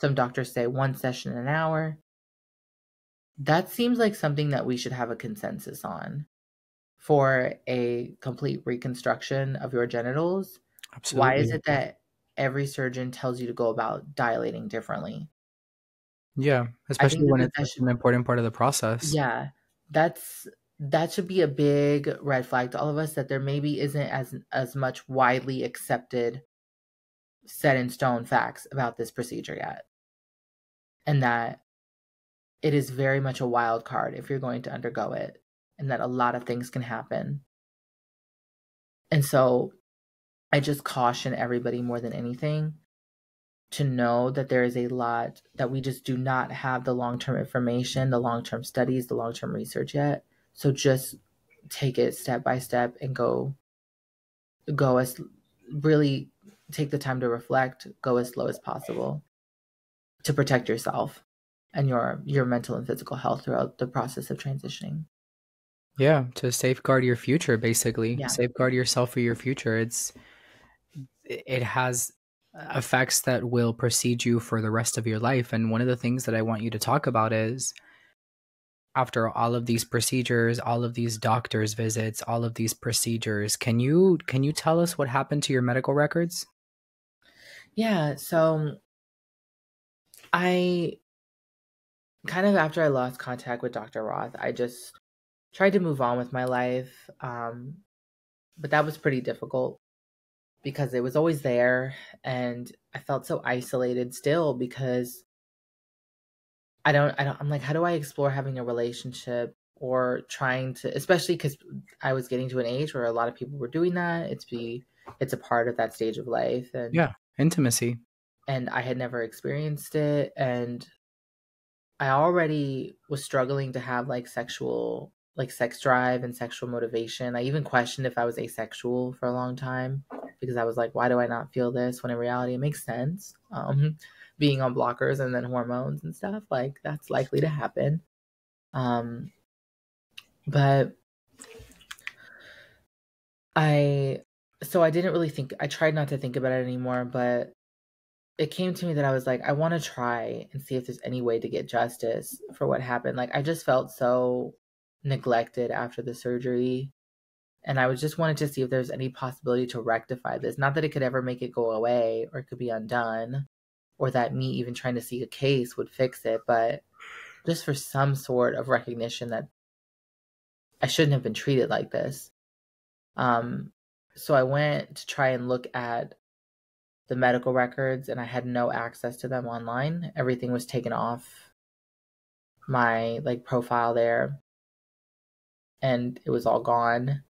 Some doctors say one session an hour. That seems like something that we should have a consensus on for a complete reconstruction of your genitals. Absolutely. Why is it that every surgeon tells you to go about dilating differently? Yeah, especially when it's such an important part of the process. Yeah, that's that should be a big red flag to all of us that there maybe isn't as as much widely accepted, set in stone facts about this procedure yet, and that it is very much a wild card if you're going to undergo it, and that a lot of things can happen. And so, I just caution everybody more than anything to know that there is a lot that we just do not have the long-term information, the long-term studies, the long-term research yet. So just take it step by step and go, go as really take the time to reflect, go as slow as possible to protect yourself and your, your mental and physical health throughout the process of transitioning. Yeah. To safeguard your future, basically. Yeah. Safeguard yourself for your future. It's, it has effects that will precede you for the rest of your life. And one of the things that I want you to talk about is after all of these procedures, all of these doctor's visits, all of these procedures, can you, can you tell us what happened to your medical records? Yeah. So I kind of, after I lost contact with Doctor Roth, I just tried to move on with my life. Um, but that was pretty difficult, because it was always there and I felt so isolated still because I don't, I don't, I'm like, how do I explore having a relationship or trying to, especially because I was getting to an age where a lot of people were doing that. It's be, it's a part of that stage of life. And yeah, intimacy. And I had never experienced it. And I already was struggling to have like sexual, like sex drive and sexual motivation. I even questioned if I was asexual for a long time, because I was like, why do I not feel this? When in reality, it makes sense. Um, being on blockers and then hormones and stuff, like that's likely to happen. Um, but I, so I didn't really think, I tried not to think about it anymore, but it came to me that I was like, I want to try and see if there's any way to get justice for what happened. Like I just felt so neglected after the surgery. And I was just wanted to see if there's any possibility to rectify this. Not that it could ever make it go away or it could be undone or that me even trying to seek a case would fix it, but just for some sort of recognition that I shouldn't have been treated like this. Um, so I went to try and look at the medical records and I had no access to them online. Everything was taken off my like profile there and it was all gone.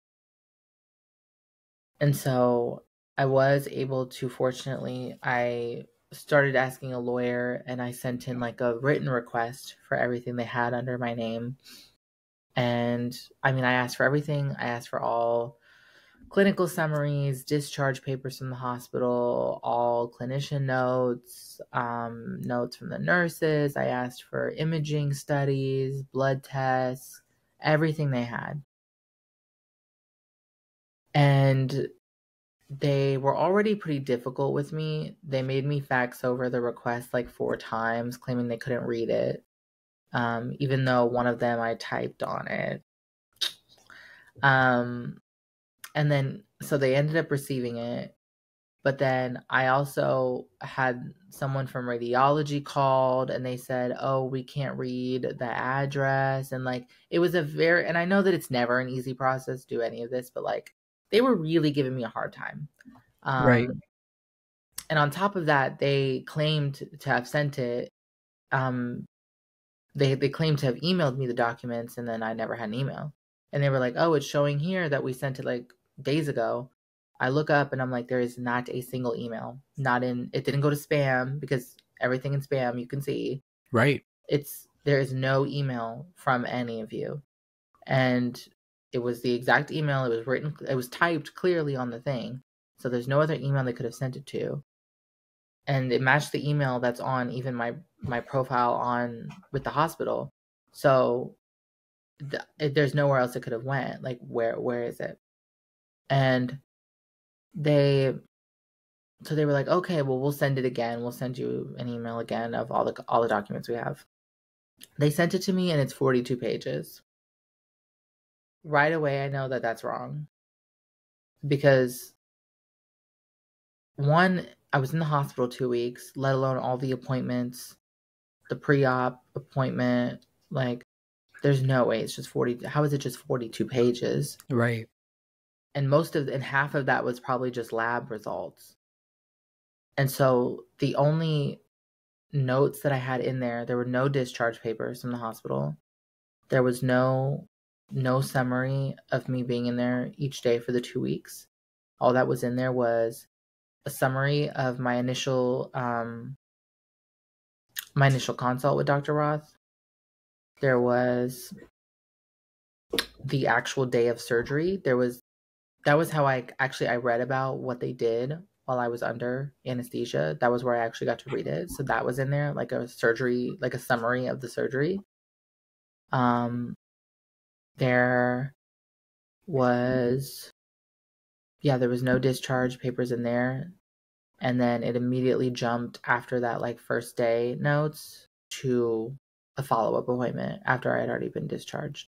And so I was able to, fortunately, I started asking a lawyer and I sent in like a written request for everything they had under my name. And I mean, I asked for everything. I asked for all clinical summaries, discharge papers from the hospital, all clinician notes, um, notes from the nurses. I asked for imaging studies, blood tests, everything they had. And they were already pretty difficult with me. They made me fax over the request like four times, claiming they couldn't read it. um, even though one of them I typed on it. Um, and then, so they ended up receiving it. But then I also had someone from radiology called and they said, oh, we can't read the address. And like, it was a very, and I know that it's never an easy process to do any of this, but like, they were really giving me a hard time. Um, right. And on top of that, they claimed to have sent it. Um, they, they claimed to have emailed me the documents, and then I never had an email. And they were like, oh, it's showing here that we sent it like days ago. I look up and I'm like, there is not a single email, not in, it didn't go to spam because everything in spam you can see. Right. It's, there is no email from any of you. And it was the exact email. It was written, it was typed clearly on the thing. So there's no other email they could have sent it to. And it matched the email that's on even my, my profile on with the hospital. So th- it, there's nowhere else it could have went. Like, where, where is it? And they, so they were like, okay, well, we'll send it again. We'll send you an email again of all the, all the documents we have. They sent it to me and it's forty-two pages. Right away, I know that that's wrong because one, I was in the hospital two weeks, let alone all the appointments, the pre-op appointment, like there's no way it's just forty. How is it just forty-two pages? Right. And most of, and half of that was probably just lab results. And so the only notes that I had in there, there were no discharge papers from the hospital. There was no, no summary of me being in there each day for the two weeks. All that was in there was a summary of my initial, um, my initial consult with Doctor Roth. There was the actual day of surgery. There was, that was how I actually, I read about what they did while I was under anesthesia. That was where I actually got to read it. So that was in there, like a surgery, like a summary of the surgery. Um, there was, yeah, there was no discharge papers in there. And then it immediately jumped after that, like first day notes to a follow-up appointment after I had already been discharged.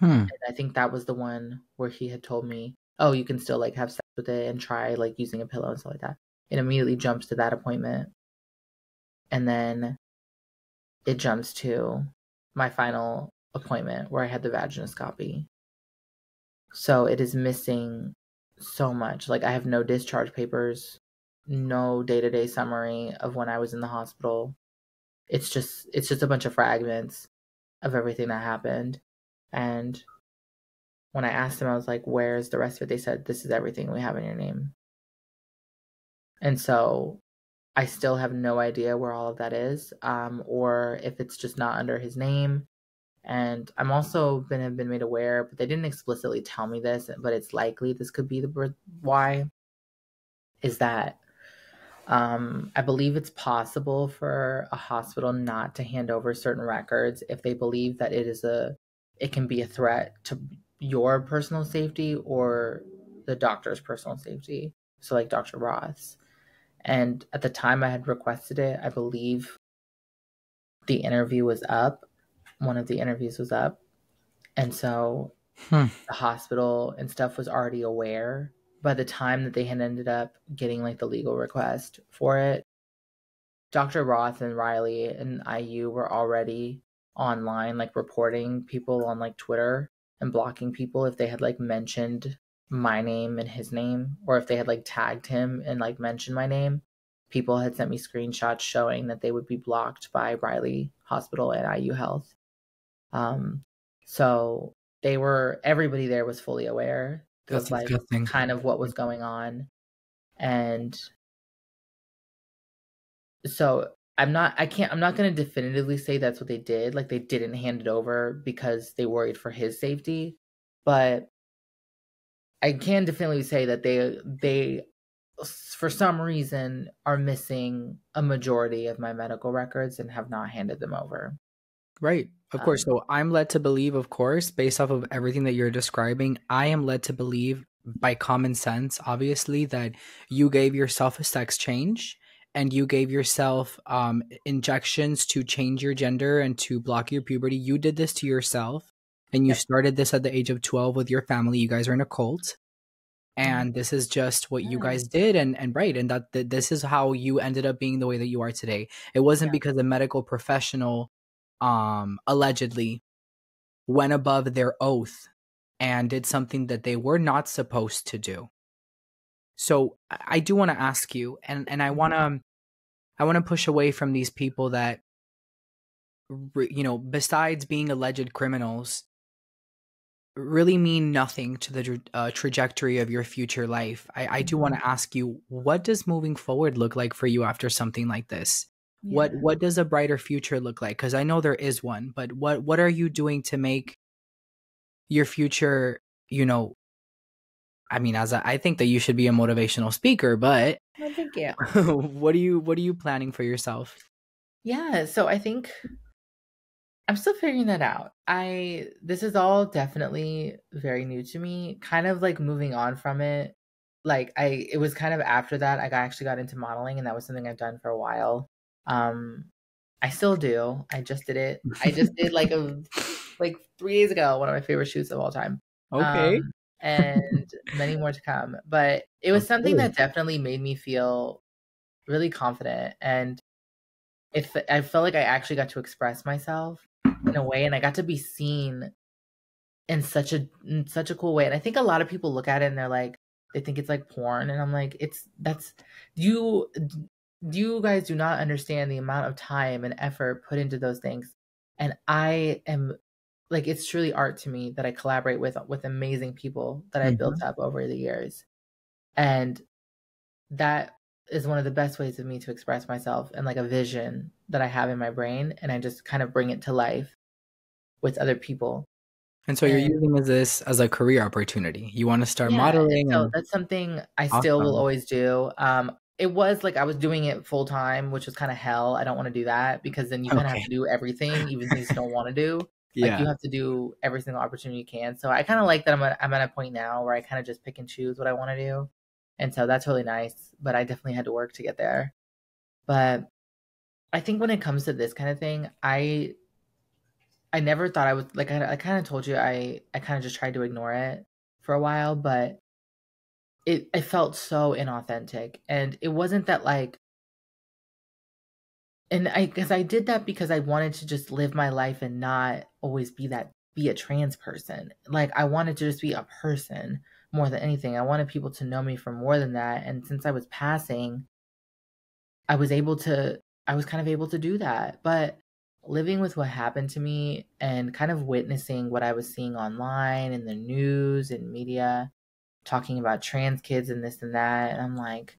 Hmm. And I think that was the one where he had told me, oh, you can still like have sex with it and try like using a pillow and stuff like that. It immediately jumps to that appointment. And then it jumps to my final appointment where I had the vaginoscopy. So it is missing so much. Like I have no discharge papers, no day-to-day summary of when I was in the hospital. It's just, it's just a bunch of fragments of everything that happened. And when I asked them, I was like, where's the rest of it? They said, this is everything we have in your name. And so I still have no idea where all of that is, um, or if it's just not under his name. And I'm also been have been made aware, but they didn't explicitly tell me this, but it's likely this could be the birth. Why is that? Um, I believe it's possible for a hospital not to hand over certain records if they believe that it is a, it can be a threat to your personal safety or the doctor's personal safety. So like Doctor Roth's. And at the time I had requested it, I believe the interview was up. One of the interviews was up. And so hmm. the hospital and stuff was already aware by the time that they had ended up getting like the legal request for it. Doctor Roth and Riley and I U were already online, like reporting people on like Twitter and blocking people if they had like mentioned my name and his name, or if they had like tagged him and like mentioned my name. People had sent me screenshots showing that they would be blocked by Riley Hospital and I U Health. Um, so they were, everybody there was fully aware of like kind of what was going on. And so I'm not, I can't, I'm not going to definitively say that's what they did. Like they didn't hand it over because they worried for his safety, but I can definitely say that they, they, for some reason are missing a majority of my medical records and have not handed them over. Right. Of um, course. So I'm led to believe, of course, based off of everything that you're describing, I am led to believe by common sense, obviously, that you gave yourself a sex change. and you gave yourself um, injections to change your gender and to block your puberty. You did this to yourself, and you yep. started this at the age of twelve with your family. You guys are in a cult, and this is just what yeah. you guys did. And, and right. And that, that this is how you ended up being the way that you are today. It wasn't yeah. because a medical professional um, allegedly went above their oath and did something that they were not supposed to do. So I do want to ask you, and, and I want to, I want to push away from these people that, you know, besides being alleged criminals, really mean nothing to the uh, trajectory of your future life. I, I do want to ask you, what does moving forward look like for you after something like this? Yeah. What, what does a brighter future look like? Because I know there is one, but what, what are you doing to make your future, you know, I mean, as a, I think that you should be a motivational speaker, but well, thank you. what are you, what are you planning for yourself? Yeah. So I think I'm still figuring that out. I, this is all definitely very new to me, kind of like moving on from it. Like I, it was kind of after that, I actually got into modeling, and that was something I've done for a while. Um, I still do. I just did it. I just did like a, like three days ago, one of my favorite shoots of all time. Okay. Um, and many more to come, but it was something that definitely made me feel really confident, and it I felt like I actually got to express myself in a way, and I got to be seen in such a in such a cool way. And I think a lot of people look at it and they're like, they think it's like porn, and I'm like, it's that's you you guys do not understand the amount of time and effort put into those things. And I am like, it's truly art to me that I collaborate with, with amazing people that I mm-hmm. built up over the years. And that is one of the best ways of me to express myself, and like a vision that I have in my brain. And I just kind of bring it to life with other people. And so and, you're using this as a career opportunity. You want to start yeah, modeling. So and... that's something I awesome. still will always do. Um, It was like I was doing it full time, which was kind of hell. I don't want to do that, because then you okay. kind of have to do everything, even things you don't want to do. Like yeah. you have to do every single opportunity you can. So I kind of like that I'm at, I'm at a point now where I kind of just pick and choose what I want to do. And so that's really nice, but I definitely had to work to get there. But I think when it comes to this kind of thing, I I never thought I was, like I, I kind of told you, I, I kind of just tried to ignore it for a while, but it, it felt so inauthentic. And it wasn't that like, and I guess I did that because I wanted to just live my life and not always be that, be a trans person. Like I wanted to just be a person more than anything. I wanted people to know me for more than that. And since I was passing, I was able to, I was kind of able to do that. But living with what happened to me and kind of witnessing what I was seeing online in the news and media, talking about trans kids and this and that, and I'm like,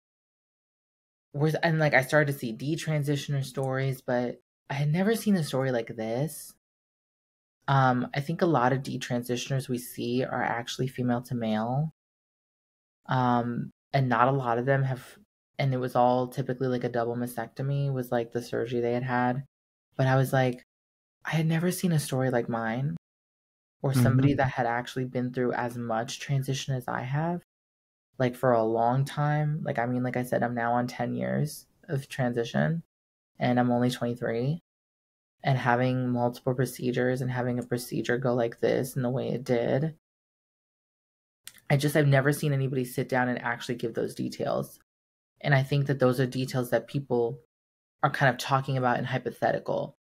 and like I started to see detransitioner stories, but I had never seen a story like this. Um, I think a lot of detransitioners we see are actually female to male. Um, and not a lot of them have, and it was all typically like a double mastectomy was like the surgery they had had. But I was like, I had never seen a story like mine, or somebody mm-hmm. that had actually been through as much transition as I have. Like for a long time, like, I mean, like I said, I'm now on ten years of transition, and I'm only twenty-three, and having multiple procedures and having a procedure go like this in the way it did. I just, I've never seen anybody sit down and actually give those details. And I think that those are details that people are kind of talking about in hypothetical.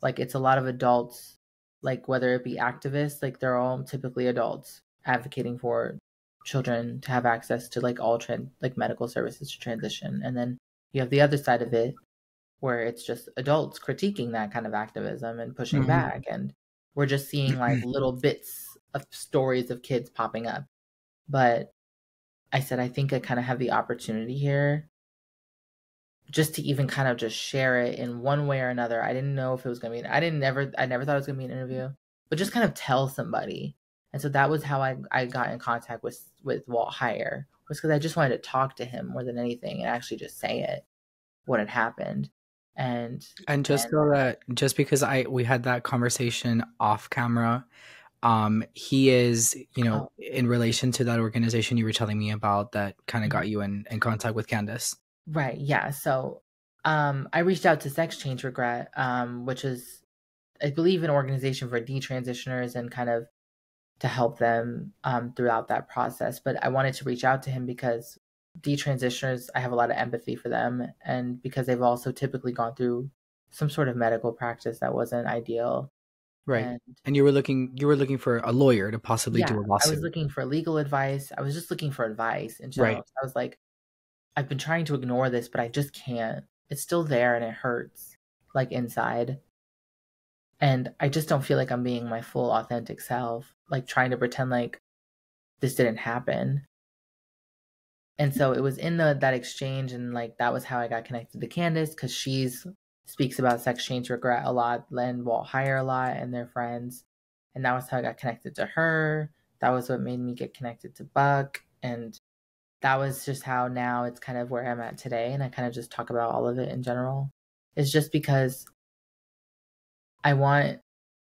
Like it's a lot of adults, like whether it be activists, like they're all typically adults advocating for children to have access to like all trans like medical services to transition. And then you have the other side of it where it's just adults critiquing that kind of activism and pushing mm-hmm. back. And we're just seeing like little bits of stories of kids popping up. But I said, I think I kind of have the opportunity here just to even kind of just share it in one way or another. I didn't know if it was going to be, I didn't never, I never thought it was going to be an interview, but just kind of tell somebody. And so that was how I, I got in contact with, with Walt Heyer, was because I just wanted to talk to him more than anything and actually just say it, what had happened. And and just and, so that, just because I we had that conversation off camera, um, he is, you know, oh. in relation to that organization you were telling me about that kind of got you in, in contact with Candace. Right. Yeah. So um, I reached out to Sex Change Regret, um, which is, I believe, an organization for detransitioners and kind of to help them um, throughout that process. But I wanted to reach out to him because detransitioners, I have a lot of empathy for them, and because they've also typically gone through some sort of medical practice that wasn't ideal. Right. And, and you were looking, you were looking for a lawyer to possibly yeah, do a lawsuit. I was looking for legal advice. I was just looking for advice in general. Right. I was like, I've been trying to ignore this, but I just can't. It's still there and it hurts, like, inside. And I just don't feel like I'm being my full authentic self, like trying to pretend like this didn't happen. And so it was in the, that exchange. And like, that was how I got connected to Candace, because she's speaks about Sex Change Regret a lot, and Walt Heyer a lot, and their friends. And that was how I got connected to her. That was what made me get connected to Buck. And that was just how now it's kind of where I'm at today. And I kind of just talk about all of it in general. It's just because I want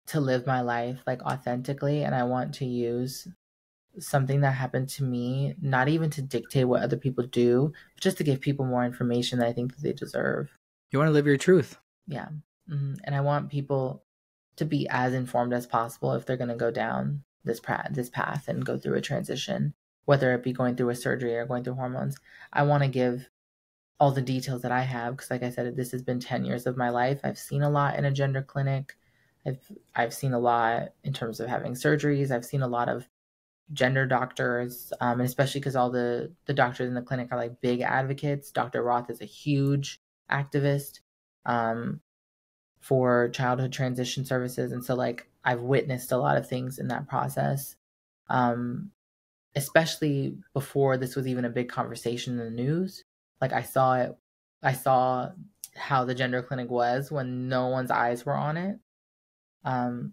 to live my life like authentically, and I want to use something that happened to me, not even to dictate what other people do, but just to give people more information that I think that they deserve. You want to live your truth. Yeah. Mm-hmm. And I want people to be as informed as possible if they're going to go down this, this path and go through a transition, whether it be going through a surgery or going through hormones. I want to give all the details that I have, because like I said, this has been ten years of my life. I've seen a lot in a gender clinic. I've, I've seen a lot in terms of having surgeries. I've seen a lot of gender doctors, um, and especially because all the, the doctors in the clinic are like big advocates. Doctor Roth is a huge activist um for childhood transition services, and so like I've witnessed a lot of things in that process, um especially before this was even a big conversation in the news. Like I saw it, I saw how the gender clinic was when no one's eyes were on it, um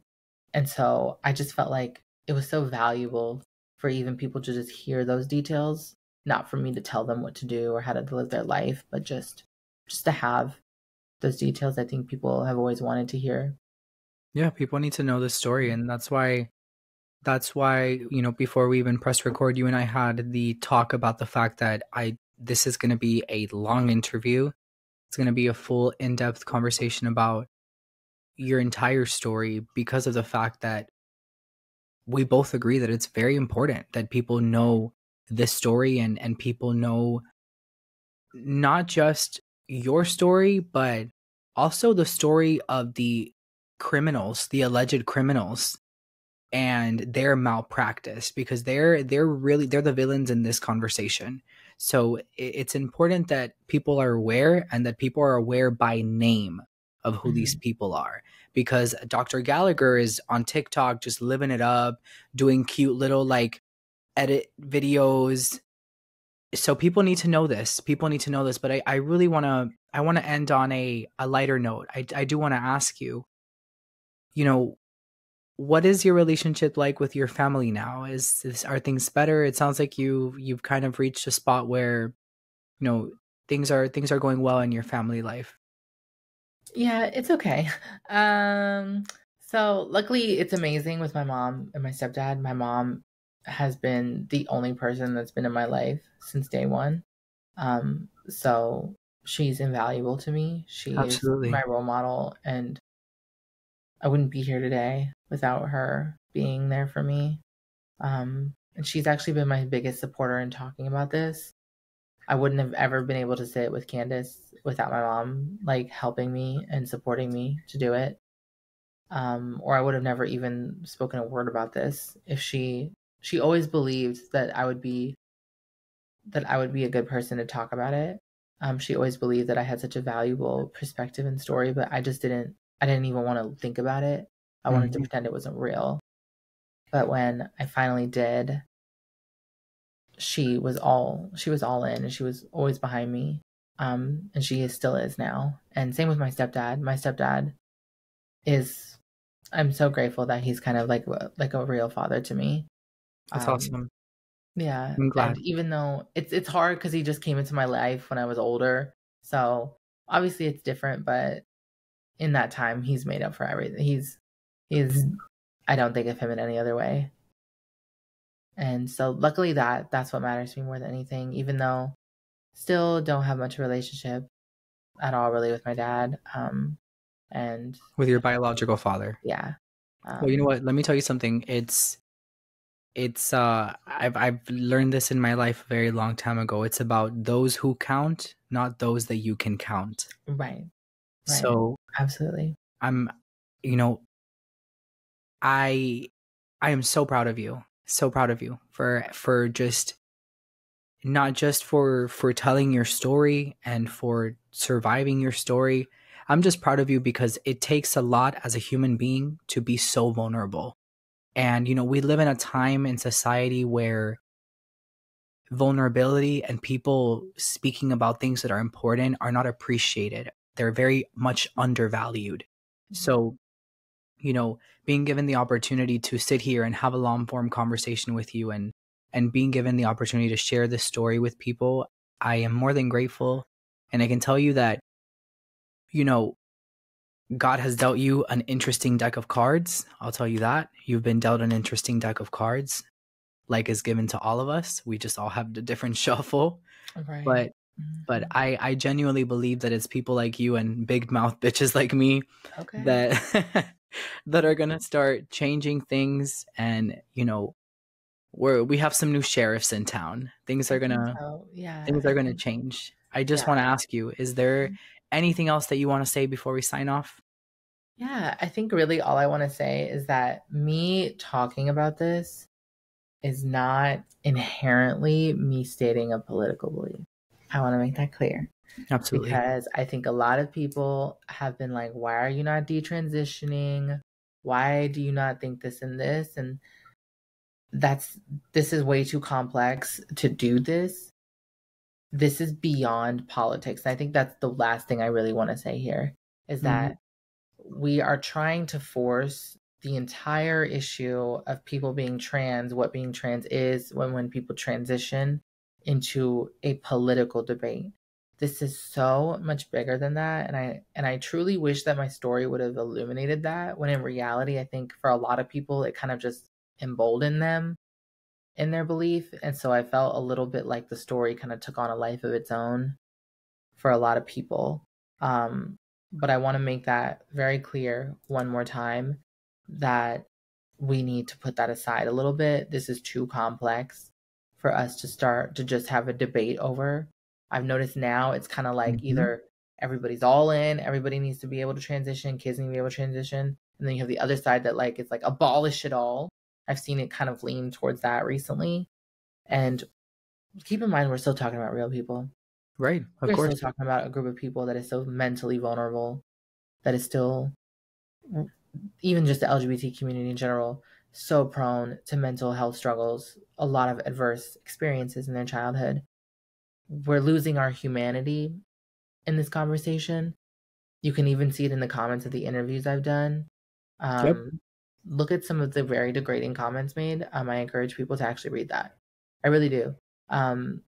and so I just felt like it was so valuable for even people to just hear those details, not for me to tell them what to do or how to live their life, but just just to have those details I think people have always wanted to hear. Yeah, people need to know the story. And that's why, that's why, you know, before we even press record, you and I had the talk about the fact that I, this is going to be a long interview. It's going to be a full in-depth conversation about your entire story, because of the fact that we both agree that it's very important that people know this story, and, and people know not just your story, but also the story of the criminals, the alleged criminals, and their malpractice, because they're they're really they're the villains in this conversation. So it's important that people are aware, and that people are aware by name of who mm-hmm. these people are, because Doctor Gallagher is on TikTok just living it up, doing cute little like edit videos. So people need to know this. People need to know this. But I, I really want to, I want to end on a, a lighter note. I, I do want to ask you, you know, what is your relationship like with your family now? Is, is are things better? It sounds like you, you've kind of reached a spot where, you know, things are, things are going well in your family life. Yeah, it's okay. Um, so luckily it's amazing with my mom and my stepdad. My mom has been the only person that's been in my life since day one. Um, so she's invaluable to me. She Absolutely. Is my role model, and I wouldn't be here today without her being there for me. Um, and she's actually been my biggest supporter in talking about this. I wouldn't have ever been able to sit with Candace without my mom, like, helping me and supporting me to do it. Um, or I would have never even spoken a word about this if she She always believed that I would be, that I would be a good person to talk about it. Um, she always believed that I had such a valuable perspective and story, but I just didn't, I didn't even want to think about it. I wanted mm-hmm. to pretend it wasn't real. But when I finally did, she was all, she was all in, and she was always behind me. Um, and she is, still is now. And same with my stepdad. My stepdad is, I'm so grateful that he's kind of like, like a real father to me. That's um, awesome. Yeah. I'm glad. And even though it's it's hard because he just came into my life when I was older. So obviously it's different, but in that time he's made up for everything. He's he's I don't think of him in any other way. And so luckily that that's what matters to me more than anything, even though still don't have much relationship. at all really with my dad. Um, and with your biological father. Yeah. Um, well, you know what? Let me tell you something. It's, it's, uh, I've, I've learned this in my life a very long time ago. It's about those who count, not those that you can count. Right. Right. So absolutely. I'm, you know, I, I am so proud of you. So proud of you for, for just, not just for, for telling your story and for surviving your story. I'm just proud of you because it takes a lot as a human being to be so vulnerable. And, you know, we live in a time in society where vulnerability and people speaking about things that are important are not appreciated. They're very much undervalued. So, you know, being given the opportunity to sit here and have a long-form conversation with you and, and being given the opportunity to share this story with people, I am more than grateful. And I can tell you that, you know, God has dealt you an interesting deck of cards. I'll tell you that. You've been dealt an interesting deck of cards, like is given to all of us. We just all have a different shuffle. Right. But but I, I genuinely believe that it's people like you and big mouth bitches like me okay. that that are gonna start changing things. And, you know, we're we have some new sheriffs in town. Things are gonna oh, yeah. things are gonna change. I just yeah. wanna ask you, is there anything else that you want to say before we sign off? Yeah, I think really all I want to say is that me talking about this is not inherently me stating a political belief. I want to make that clear. Absolutely. Because I think a lot of people have been like, why are you not detransitioning? Why do you not think this and this? And that's, this is way too complex to do this. This is beyond politics. I think that's the last thing I really want to say here is that mm-hmm. we are trying to force the entire issue of people being trans, what being trans is, when, when people transition into a political debate. This is so much bigger than that. And I, and I truly wish that my story would have illuminated that, when in reality, I think for a lot of people, it kind of just emboldened them in their belief. And so I felt a little bit like the story kind of took on a life of its own for a lot of people. Um, but I want to make that very clear one more time that we need to put that aside a little bit. This is too complex for us to start to just have a debate over. I've noticed now it's kind of like mm-hmm. either everybody's all in, everybody needs to be able to transition, kids need to be able to transition. And then you have the other side that like, it's like abolish it all. I've seen it kind of lean towards that recently. And keep in mind, we're still talking about real people. Right, of we're course. We're still talking about a group of people that is so mentally vulnerable, that is still, even just the L G B T community in general, so prone to mental health struggles, a lot of adverse experiences in their childhood. We're losing our humanity in this conversation. You can even see it in the comments of the interviews I've done. Um, yep. Look at some of the very degrading comments made. Um, I encourage people to actually read that. I really do. Um,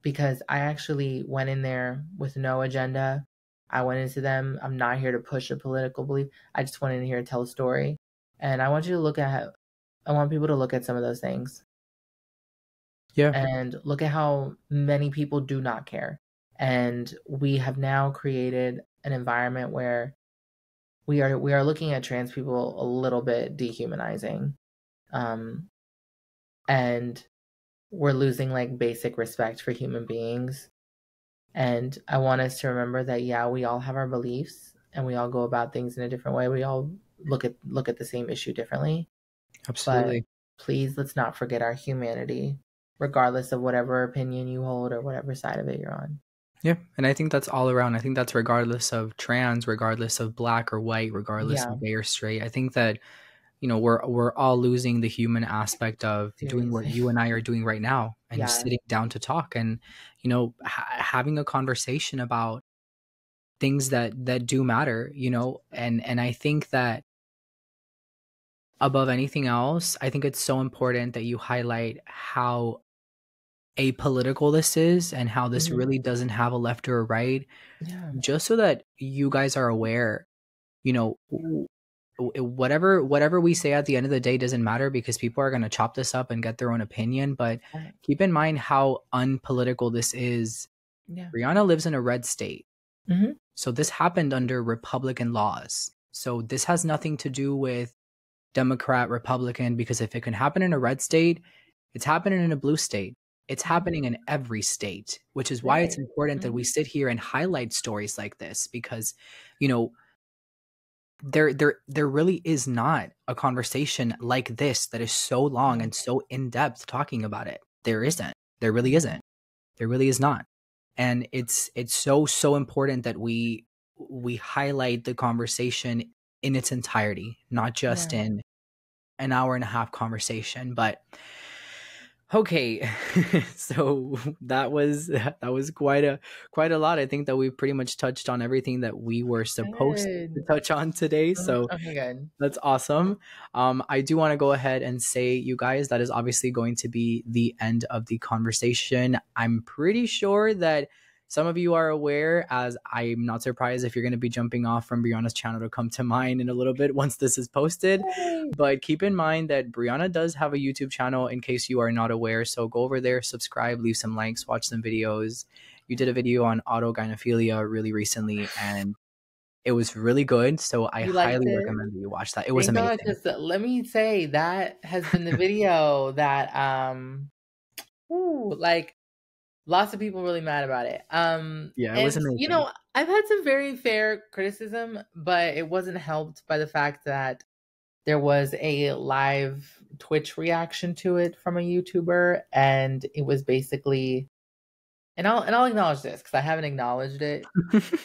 because I actually went in there with no agenda. I went into them. I'm not here to push a political belief. I just went in here to tell a story. And I want you to look at, how, I want people to look at some of those things. Yeah. And look at how many people do not care. And we have now created an environment where We are we are looking at trans people a little bit dehumanizing, um, and we're losing like basic respect for human beings. And I want us to remember that, yeah, we all have our beliefs and we all go about things in a different way. We all look at look at the same issue differently. Absolutely. But please, let's not forget our humanity, regardless of whatever opinion you hold or whatever side of it you're on. Yeah. And I think that's all around. I think that's regardless of trans, regardless of black or white, regardless yeah. of gay or straight. I think that, you know, we're, we're all losing the human aspect of Seriously. doing what you and I are doing right now and yeah. sitting down to talk and, you know, ha having a conversation about things that, that do matter, you know, and, and I think that above anything else, I think it's so important that you highlight how apolitical this is and how this mm-hmm. really doesn't have a left or a right, yeah. just so that you guys are aware, you know, whatever whatever we say at the end of the day doesn't matter because people are going to chop this up and get their own opinion. But right. keep in mind how unpolitical this is. Yeah. Brianna lives in a red state. Mm-hmm. So this happened under Republican laws. So this has nothing to do with Democrat, Republican, because if it can happen in a red state, it's happening in a blue state. It's happening in every state, which is why it's important that we sit here and highlight stories like this, because, you know, there, there, there really is not a conversation like this that is so long and so in-depth talking about it. There isn't. There really isn't. There really is not. And it's, it's so, so important that we, we highlight the conversation in its entirety, not just yeah. in an hour and a half conversation, but okay. So that was, that was quite a, quite a lot. I think that we pretty much touched on everything that we were supposed good. to touch on today. So okay, good. That's awesome. Um, I do want to go ahead and say, you guys, that is obviously going to be the end of the conversation. I'm pretty sure that some of you are aware, as I'm not surprised if you're going to be jumping off from Brianna's channel to come to mine in a little bit once this is posted. Yay. But keep in mind that Brianna does have a YouTube channel in case you are not aware. So go over there, subscribe, leave some likes, watch some videos. You did a video on autogynephilia really recently and it was really good. So I highly it? recommend that you watch that. It was Thank amazing. God, just, let me say that has been the video that, um, ooh, like, lots of people really mad about it. Um, yeah, it and, was amazing. You know, I've had some very fair criticism, but it wasn't helped by the fact that there was a live Twitch reaction to it from a YouTuber, and it was basically, and I'll and I'll acknowledge this because I haven't acknowledged it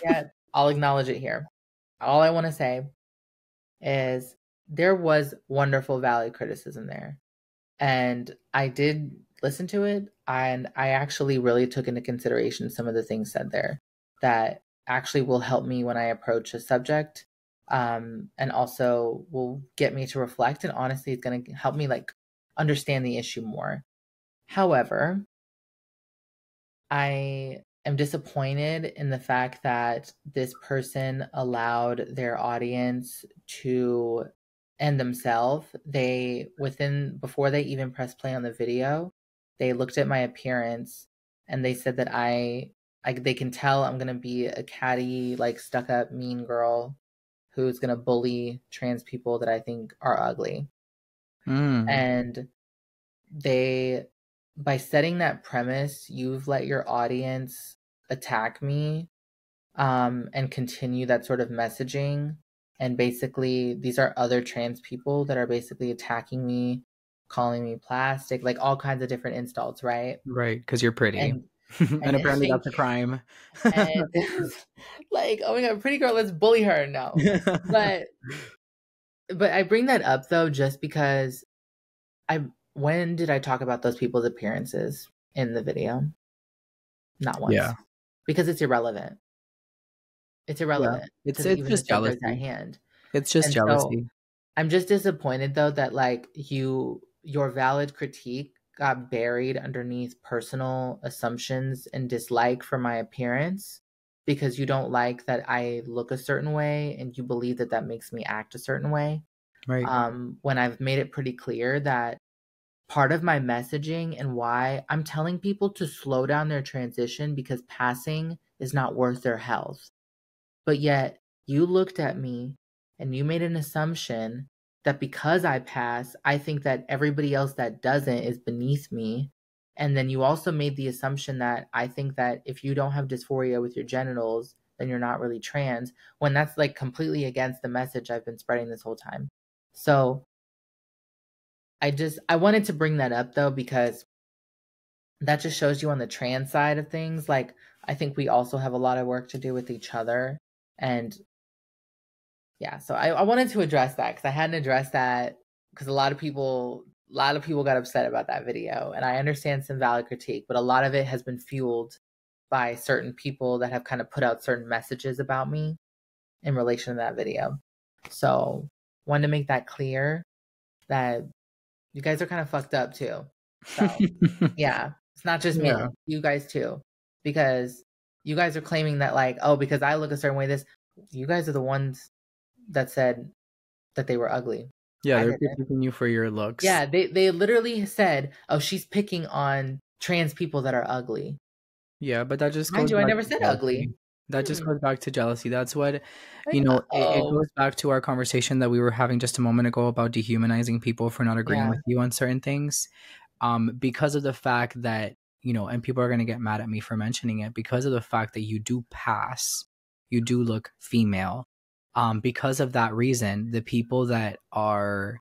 yet. I'll acknowledge it here. All I want to say is there was wonderful, valid criticism there, and I did listen to it, and I actually really took into consideration some of the things said there that actually will help me when I approach a subject, um, and also will get me to reflect, and honestly, it's going to help me like understand the issue more. However, I am disappointed in the fact that this person allowed their audience to end themselves. They, within, before they even pressed play on the video, they looked at my appearance and they said that I, I they can tell I'm going to be a catty, like stuck up mean girl who's going to bully trans people that I think are ugly. Mm. And they, by setting that premise, you've let your audience attack me um, and continue that sort of messaging. And basically, these are other trans people that are basically attacking me, calling me plastic, like all kinds of different insults, right? Right, because you're pretty. And, and, and apparently that's a crime. And like, oh my God, pretty girl, let's bully her. No. But but I bring that up though, just because I when did I talk about those people's appearances in the video? Not once. Yeah. Because it's irrelevant. It's irrelevant. Yeah. It's, it's just jealousy. At hand. It's just and jealousy. So, I'm just disappointed though that like you Your valid critique got buried underneath personal assumptions and dislike for my appearance because you don't like that I look a certain way and you believe that that makes me act a certain way. Right. Um, when I've made it pretty clear that part of my messaging and why I'm telling people to slow down their transition because passing is not worth their health. But yet you looked at me and you made an assumption that because I pass, I think that everybody else that doesn't is beneath me. And then you also made the assumption that I think that if you don't have dysphoria with your genitals, then you're not really trans, when that's like completely against the message I've been spreading this whole time. So I just, I wanted to bring that up though, because that just shows you on the trans side of things. Like, I think we also have a lot of work to do with each other. And yeah, so I, I wanted to address that because I hadn't addressed that because a lot of people, a lot of people got upset about that video, and I understand some valid critique, but a lot of it has been fueled by certain people that have kind of put out certain messages about me in relation to that video. So wanted to make that clear that you guys are kind of fucked up too. So yeah, it's not just me, yeah. you guys too, because you guys are claiming that like, oh, because I look a certain way, this, you guys are the ones that said that they were ugly. Yeah, they're picking you for your looks. Yeah, they, they literally said, oh, she's picking on trans people that are ugly. Yeah, but that just goes, mind you, I never said ugly. That just goes back to jealousy. That's what, you know, it, it goes back to our conversation that we were having just a moment ago about dehumanizing people for not agreeing yeah. with you on certain things. Um, because of the fact that, you know, and people are going to get mad at me for mentioning it, because of the fact that you do pass, you do look female. Um, because of that reason, the people that are,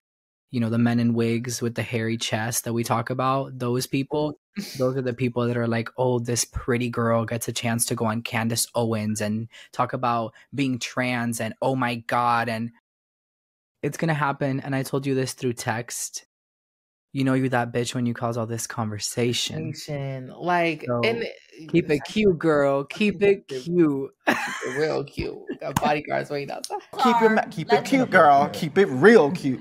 you know, the men in wigs with the hairy chest that we talk about, those people, those are the people that are like, oh, this pretty girl gets a chance to go on Candace Owens and talk about being trans and oh my God. And it's going to happen. And I told you this through text. You know, you're that bitch when you cause all this conversation. Like, so, and keep it cute, girl. Keep it cute. Real cute. Got bodyguards waiting outside. Keep it, keep it cute, girl. Keep it real cute.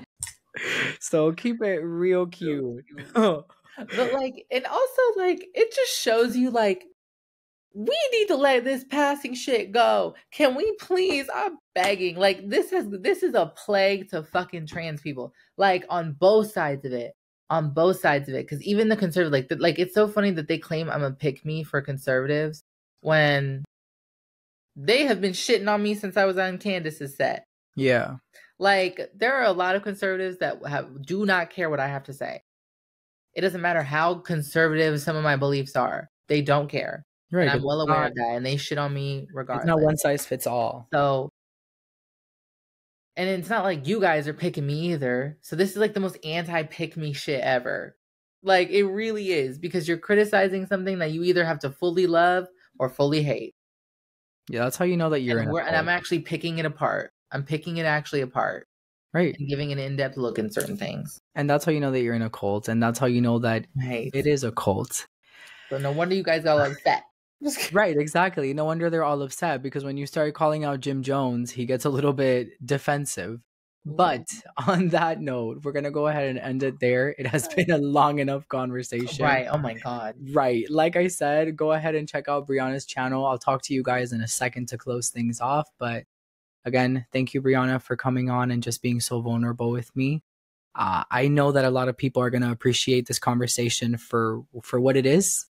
So keep it real cute. But like, and also like, it just shows you like, we need to let this passing shit go. Can we please? I'm begging. Like, this has this is a plague to fucking trans people. Like, on both sides of it. on both sides of it. Because even the conservative, like, the, like, it's so funny that they claim I'm a pick-me for conservatives when they have been shitting on me since I was on Candace's set. Yeah. Like, there are a lot of conservatives that have, do not care what I have to say. It doesn't matter how conservative some of my beliefs are. They don't care. Right. And I'm well aware of that. And they shit on me regardless. It's not one size fits all. So... and it's not like you guys are picking me either. So this is like the most anti-pick me shit ever. Like, it really is, because you're criticizing something that you either have to fully love or fully hate. Yeah, that's how you know that you're and in. We're, and I'm actually picking it apart. I'm picking it actually apart. Right. And giving an in-depth look in certain things. And that's how you know that you're in a cult. And that's how you know that right. it is a cult. So no wonder you guys all upset. Right, exactly. No wonder they're all upset, because when you start calling out Jim Jones, he gets a little bit defensive. Mm-hmm. But on that note, we're going to go ahead and end it there. It has been a long enough conversation. Right. Oh my God. Right. Like I said, go ahead and check out Brianna's channel. I'll talk to you guys in a second to close things off. But again, thank you, Brianna, for coming on and just being so vulnerable with me. Uh, I know that a lot of people are going to appreciate this conversation for, for what it is.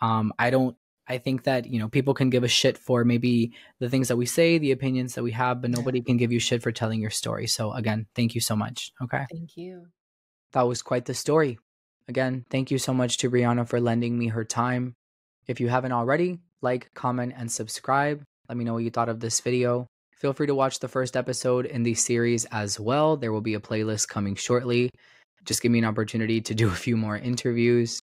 Um, I don't I think that, you know, people can give a shit for maybe the things that we say, the opinions that we have, but nobody can give you shit for telling your story. So again, thank you so much. Okay. Thank you. That was quite the story. Again, thank you so much to Brianna for lending me her time. If you haven't already, like, comment, and subscribe. Let me know what you thought of this video. Feel free to watch the first episode in the series as well. There will be a playlist coming shortly. Just give me an opportunity to do a few more interviews.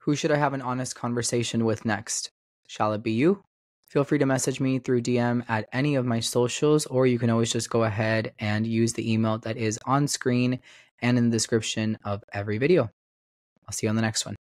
Who should I have an honest conversation with next? Shall it be you? Feel free to message me through D M at any of my socials, or you can always just go ahead and use the email that is on screen and in the description of every video. I'll see you on the next one.